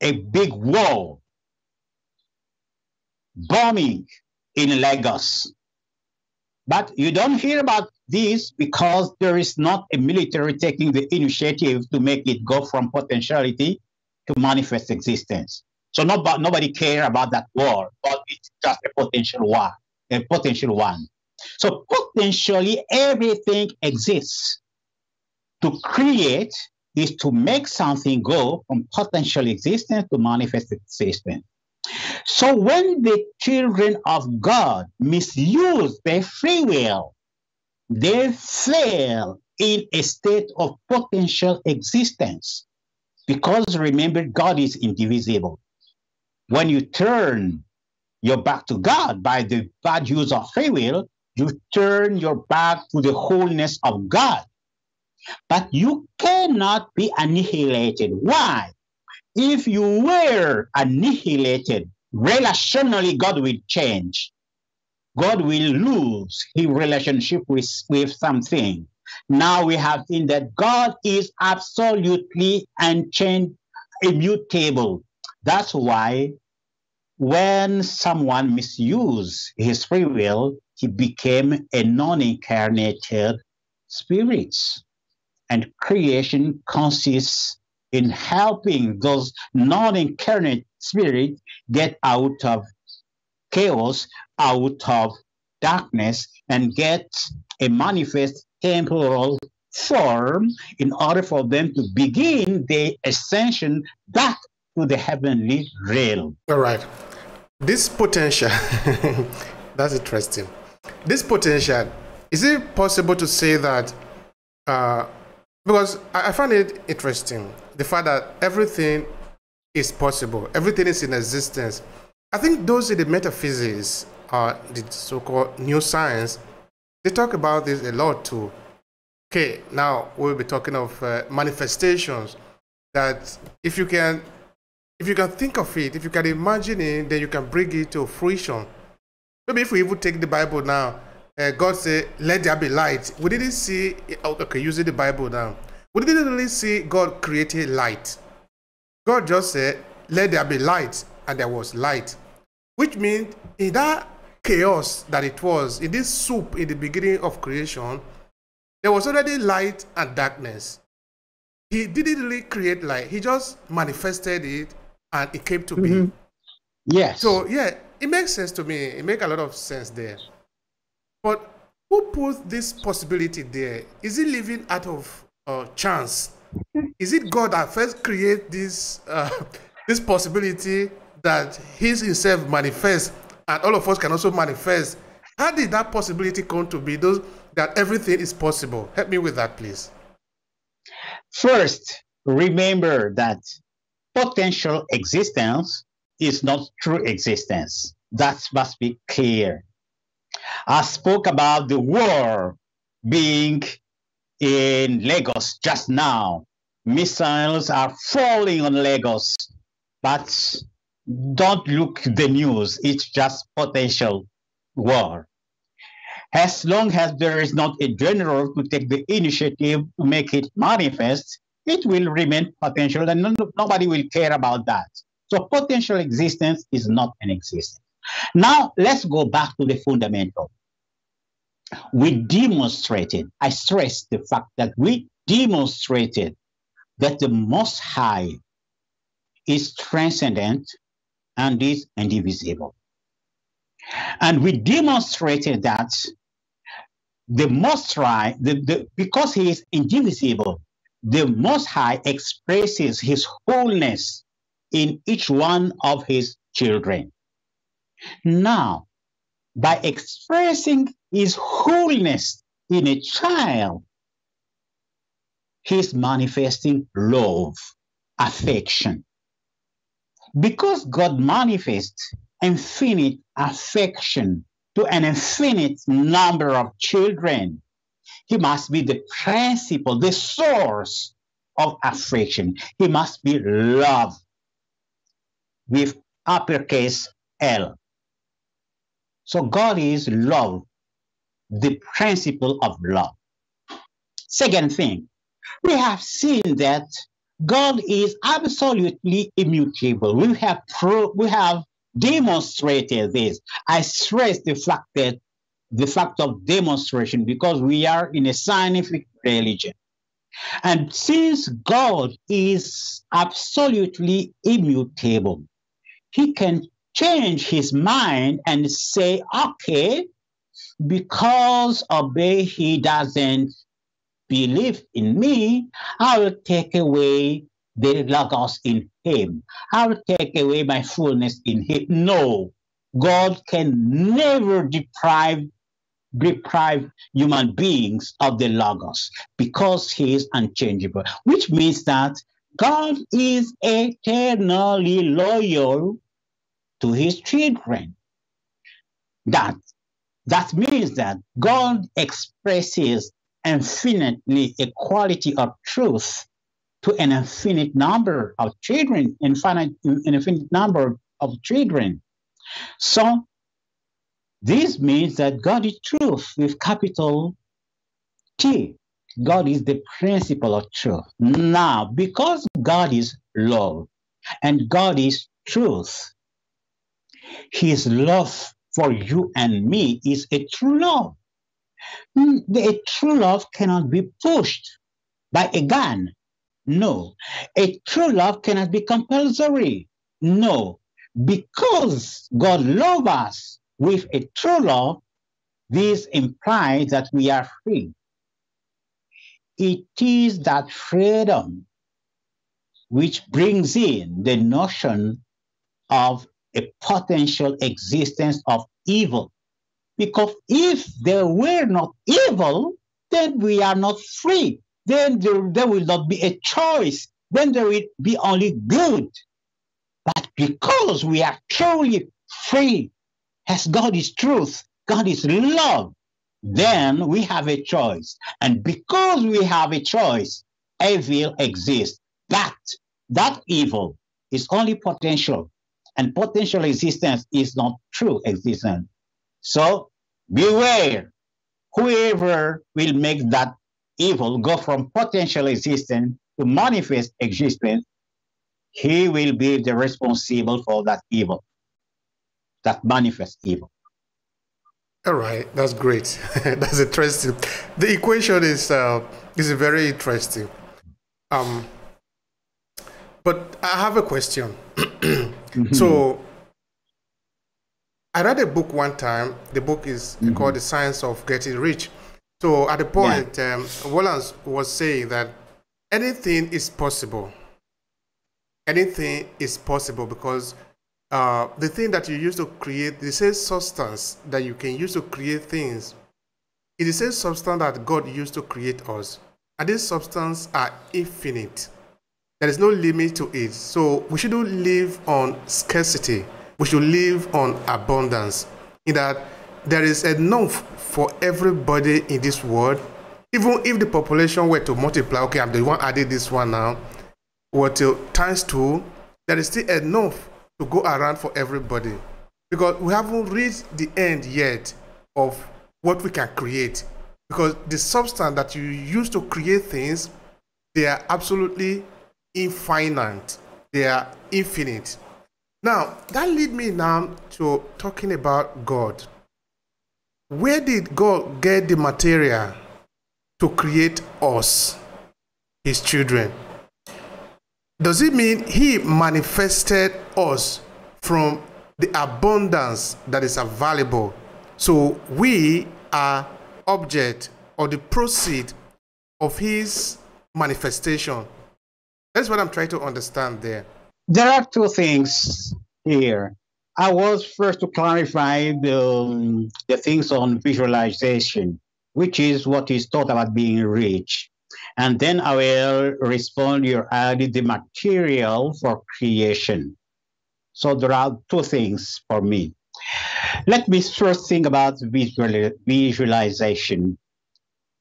a big wall, bombing in Lagos. But you don't hear about this because there is not a military taking the initiative to make it go from potentiality to manifest existence. So nobody cares about that war, but it's just a potential one. So potentially everything exists. To create is to make something go from potential existence to manifest existence. So when the children of God misuse their free will, they fail in a state of potential existence. Because remember, God is indivisible. When you turn your back to God by the bad use of free will, you turn your back to the wholeness of God. But you cannot be annihilated. Why? If you were annihilated, relationally, God will change. God will lose his relationship with something. Now we have seen that God is absolutely unchanged, immutable. That's why when someone misused his free will, he became a non-incarnated spirit. And creation consists in helping those non-incarnate spirits get out of chaos, out of darkness, and get a manifest temporal form in order for them to begin the ascension back to the heavenly realm. All right. This potential, that's interesting. This potential, is it possible to say that, because I find it interesting, the fact that everything is possible, everything is in existence. I think those in the metaphysics, the so-called new science, they talk about this a lot too. Okay, now we'll be talking of manifestations that if you can think of it, if you can imagine it, then you can bring it to fruition. Maybe if we even take the Bible now, God said, "Let there be light." We didn't see, okay, using the Bible now, we didn't really see God created light. God just said, "Let there be light," and there was light, which means in that chaos that it was, in this soup in the beginning of creation, there was already light and darkness. He didn't really create light. He just manifested it and it came to be. Yes. So yeah, it makes sense to me. It makes a lot of sense there. But who put this possibility there? Is it living out of chance? Is it God that first created this, this possibility that he himself manifests and all of us can also manifest? How did that possibility come to be, those that everything is possible? Help me with that, please. First, remember that potential existence is not true existence. That must be clear. I spoke about the war being in Lagos just now. Missiles are falling on Lagos, but don't look at the news. It's just potential war. As long as there is not a general to take the initiative to make it manifest, it will remain potential and nobody will care about that. So potential existence is not an existence. Now, let's go back to the fundamental. We demonstrated, I stress the fact that we demonstrated that the Most High is transcendent and is indivisible. And we demonstrated that the Most High, because he is indivisible, the Most High expresses his wholeness in each one of his children. Now, by expressing his wholeness in a child, he's manifesting love, affection. Because God manifests infinite affection to an infinite number of children, he must be the principle, the source of affection. He must be love with uppercase L. So God is love, the principle of love. Second thing, we have seen that God is absolutely immutable. We have demonstrated this. I stress the fact of demonstration because we are in a scientific religion. And since God is absolutely immutable, he can change his mind and say, okay, because Obehi doesn't believe in me, I will take away the Logos in him. I will take away my fullness in him. No, God can never deprive human beings of the Logos because he is unchangeable, which means that God is eternally loyal to his children. That means that God expresses infinitely a quality of truth to an infinite number of children, So this means that God is truth with capital T. God is the principle of truth. Now, because God is love and God is truth, his love for you and me is a true love. A true love cannot be pushed by a gun. No. A true love cannot be compulsory. No. Because God loves us with a true love, this implies that we are free. It is that freedom which brings in the notion of a potential existence of evil. Because if there were not evil, then we are not free. Then there will not be a choice. Then there will be only good. But because we are truly free, as God is truth, God is love, then we have a choice. And because we have a choice, evil exists. But that evil is only potential. And potential existence is not true existence. So beware whoever will make that evil go from potential existence to manifest existence. He will be the responsible for that evil, that manifest evil. All right, that's great. That's interesting. The equation is very interesting. But I have a question. So I read a book one time. The book is called The Science of Getting Rich. So at the point, Wallace was saying that anything is possible. Anything is possible because the thing that you use to create, the same substance that you can use to create things, it is the same substance that God used to create us. And these substances are infinite. There is no limit to it. So we shouldn't live on scarcity. We should live on abundance. In that there is enough for everybody in this world. Even if the population were to multiply, okay, I'm the one adding this one now, or to times two, there is still enough to go around for everybody. Because we haven't reached the end yet of what we can create. Because the substance that you use to create things, they are absolutely infinite. They are infinite. Now, that leads me now to talking about God. Where did God get the material to create us, his children? Does it mean he manifested us from the abundance that is available? So we are object or the proceed of his manifestation. That's what I'm trying to understand there. There are two things here. I was first to clarify the things on visualization, which is what is taught about being rich. And then I will respond your added the material for creation. So there are two things for me. Let me first think about visualization.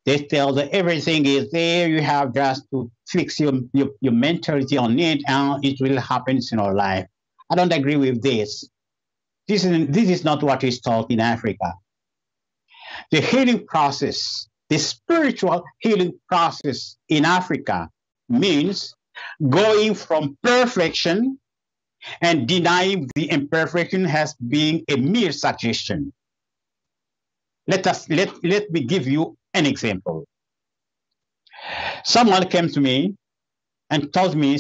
They tell that everything is there. You have just to fix your mentality on it, and it will happen in your life. I don't agree with this. This is not what is taught in Africa. The healing process, the spiritual healing process in Africa means going from perfection and denying the imperfection as being a mere suggestion. Let me give you an example. Someone came to me and told me,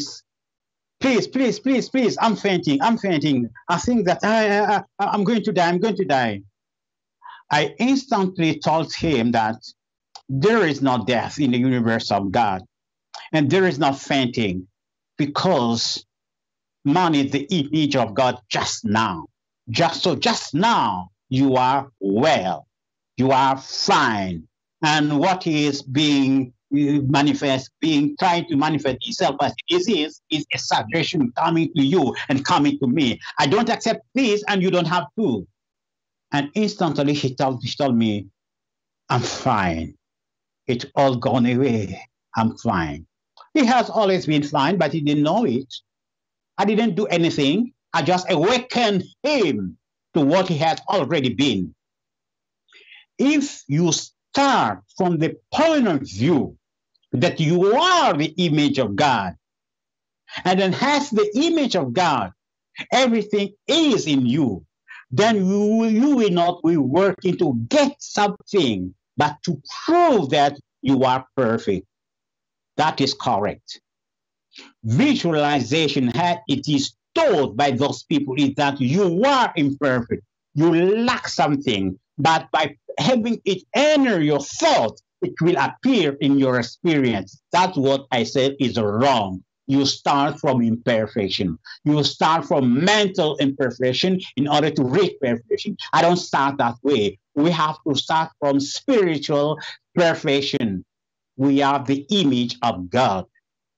please, I'm fainting. I think that I'm going to die. I instantly told him that There is no death in the universe of God, and there is no fainting, because man is the image of God just now. Just now, you are well, you are fine, and what is being trying to manifest itself as it is exaggeration coming to you and coming to me. I don't accept this, and you don't have to. And instantly she told me, I'm fine. It's all gone away. I'm fine. He has always been fine, but he didn't know it. I didn't do anything. I just awakened him to what he has already been. If you start from the point of view that you are the image of God, and then has the image of God, everything is in you, then you will not be working to get something, but to prove that you are perfect. That is correct. Visualization, had it is taught by those people, is that you are imperfect, you lack something, but by having it enter your thought, it will appear in your experience. That's what I said is wrong. You start from imperfection. You start from mental imperfection in order to reach perfection. I don't start that way. We have to start from spiritual perfection. We are the image of God.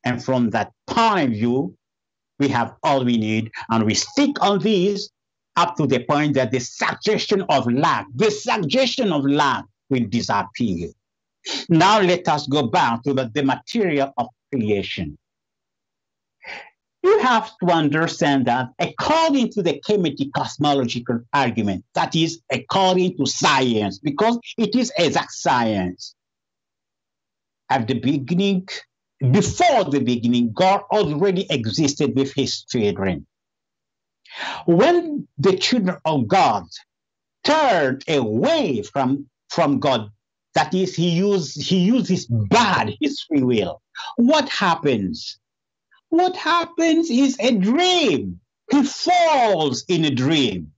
And from that point of view, we have all we need. And we stick on these up to the point that the suggestion of lack will disappear. Now let us go back to the material of creation. You have to understand that according to the Kemetic cosmological argument, that is according to science, because it is exact science. At the beginning, before the beginning, God already existed with his children. When the children of God turned away from God, that is, he used his bad, his free will, what happens? What happens is a dream. He falls in a dream.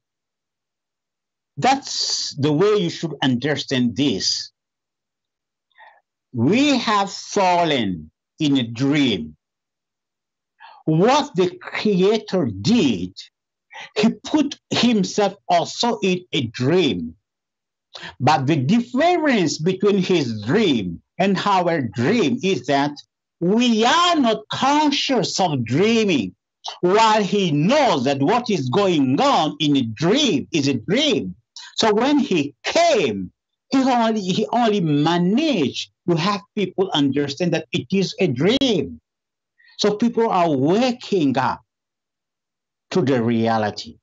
That's the way you should understand this. We have fallen in a dream. What the Creator did, he put himself also in a dream. But the difference between his dream and our dream is that we are not conscious of dreaming, while he knows that what is going on in a dream is a dream. So when he came, he only managed to have people understand that it is a dream. So people are waking up to the reality.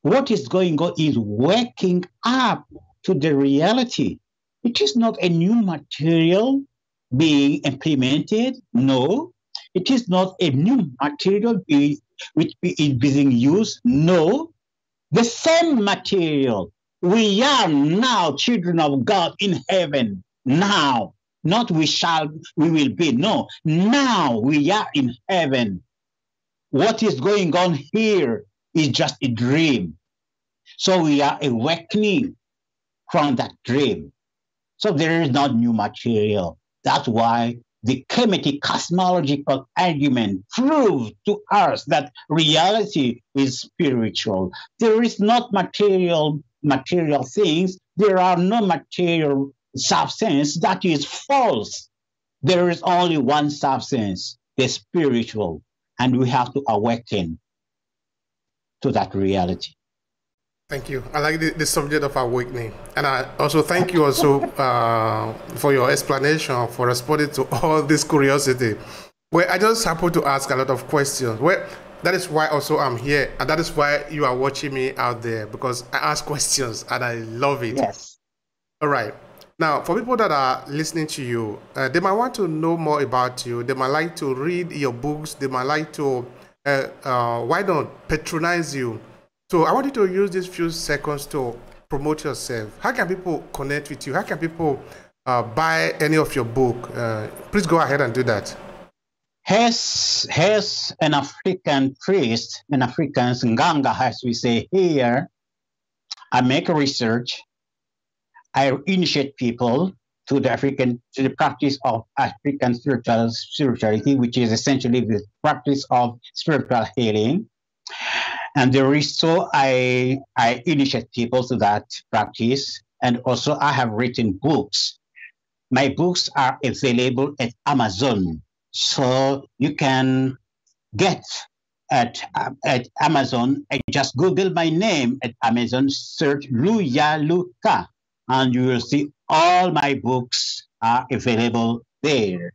What is going on is waking up to the reality. It is not a new material being implemented. No. It is not a new material which is being used. No. The same material. We are now children of God in heaven. Now. Not we will be. No. Now we are in heaven. What is going on here is just a dream. So we are awakening from that dream. So there is not new material. That's why the Kemetic cosmological argument proved to us that reality is spiritual. There is not material things. There are no material substance. That is false. There is only one substance, the spiritual, and we have to awaken to that reality. Thank you. I like the subject of awakening. And I also thank you also for your explanation, for responding to all this curiosity. Well, I just happen to ask a lot of questions. Well, that is why also I'm here. And that is why you are watching me out there, because I ask questions and I love it. Yes. All right. Now, for people that are listening to you, they might want to know more about you. They might like to read your books. They might like to, why not patronize you? So I want you to use these few seconds to promote yourself. How can people connect with you? How can people buy any of your book? Please go ahead and do that. As an African priest, an African Nganga, as we say here, I make research. I initiate people. to the African, to the practice of African spirituality, which is essentially the practice of spiritual healing. And there is, so I initiate people to that practice. And also I have written books. My books are available at Amazon. So you can get at Amazon. I just Google my name at Amazon, search Luyaluka, and you will see all my books are available there.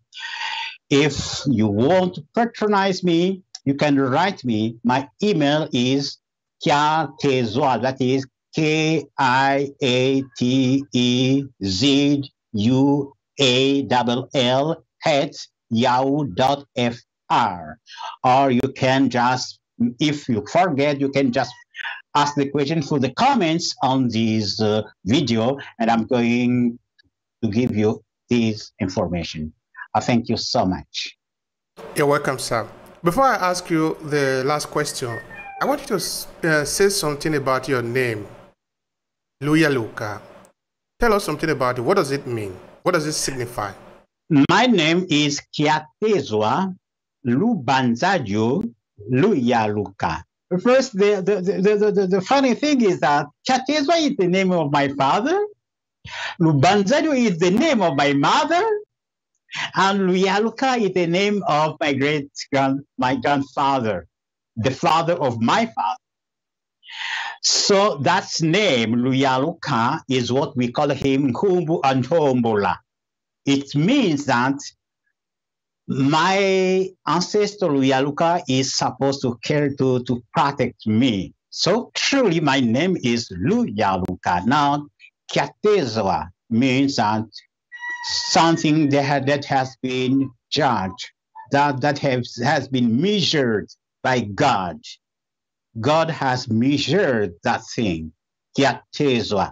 If you want to patronize me, you can write me. My email is Kiatezua, that is KIATEZUALL@yahoo.fr. Or you can just, if you forget, you can just ask the question through the comments on this video, and I'm going to give you this information. I thank you so much. You're welcome, sir. Before I ask you the last question, I want you to say something about your name, Luyaluka. Tell us something about it. What does it mean? What does it signify? My name is Kiatezua Lubanzadio Luyaluka. First, the funny thing is that Kiatezua is the name of my father, Lubanzadio is the name of my mother, and Luyaluka is the name of my grandfather, the father of my father. So that name, Luyaluka, is what we call him Nkumbu and Hombola. It means that my ancestor Luyaluka is supposed to care to protect me. So truly my name is Luyaluka. Now, Kiatezua means that something that has been judged, that has been measured by God. God has measured that thing. Kiatezua.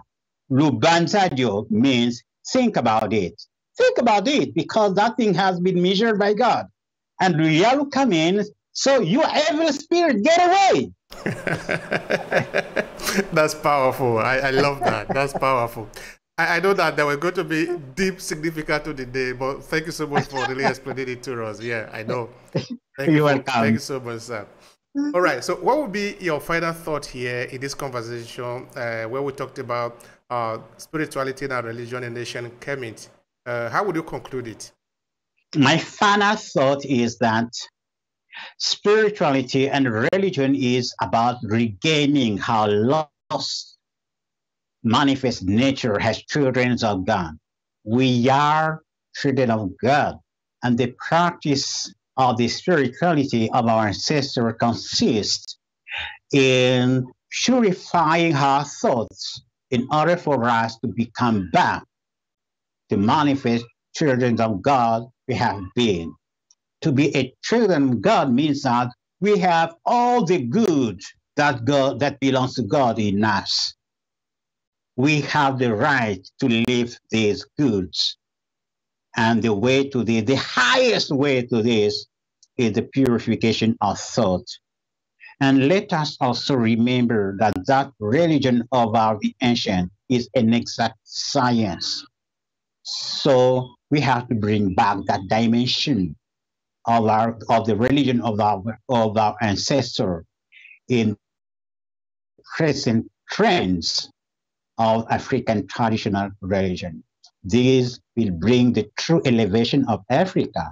Lubanzadio means think about it. Think about it, because that thing has been measured by God. And Luyaluka means, so you evil spirit, get away. That's powerful. I love that. That's powerful. I know that there were going to be deep significance to the day, but thank you so much for really explaining it to us. Yeah, I know. You're welcome. Thank you so much, sir. All right, so what would be your final thought here in this conversation where we talked about spirituality and religion in nation Kemet? How would you conclude it? My final thought is that spirituality and religion is about regaining how lost manifest nature has children of God. We are children of God, and the practice of the spirituality of our ancestors consists in purifying our thoughts in order for us to become back to manifest children of God we have been. To be a children of God means that we have all the good that belongs to God in us. We have the right to live these goods. And the way to this, the highest way to this is the purification of thought. And let us also remember that religion of our ancient is an exact science. So we have to bring back that dimension of the religion of our ancestor in present trends of African traditional religion. These will bring the true elevation of Africa.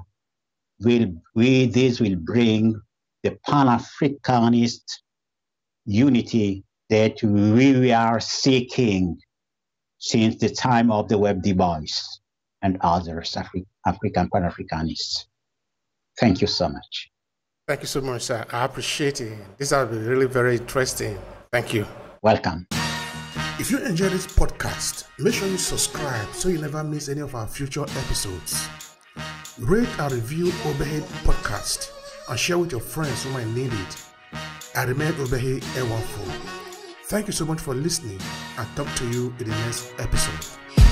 This will bring the Pan-Africanist unity that we are seeking since the time of the Web Du Bois and others, African Pan-Africanists. Thank you so much. Thank you so much, sir. I appreciate it. This has been really very interesting. Thank you. Welcome. If you enjoyed this podcast, make sure you subscribe so you never miss any of our future episodes. Rate and review Obehi Podcast and share with your friends who might need it. I remain Obehi A14. Thank you so much for listening, and talk to you in the next episode.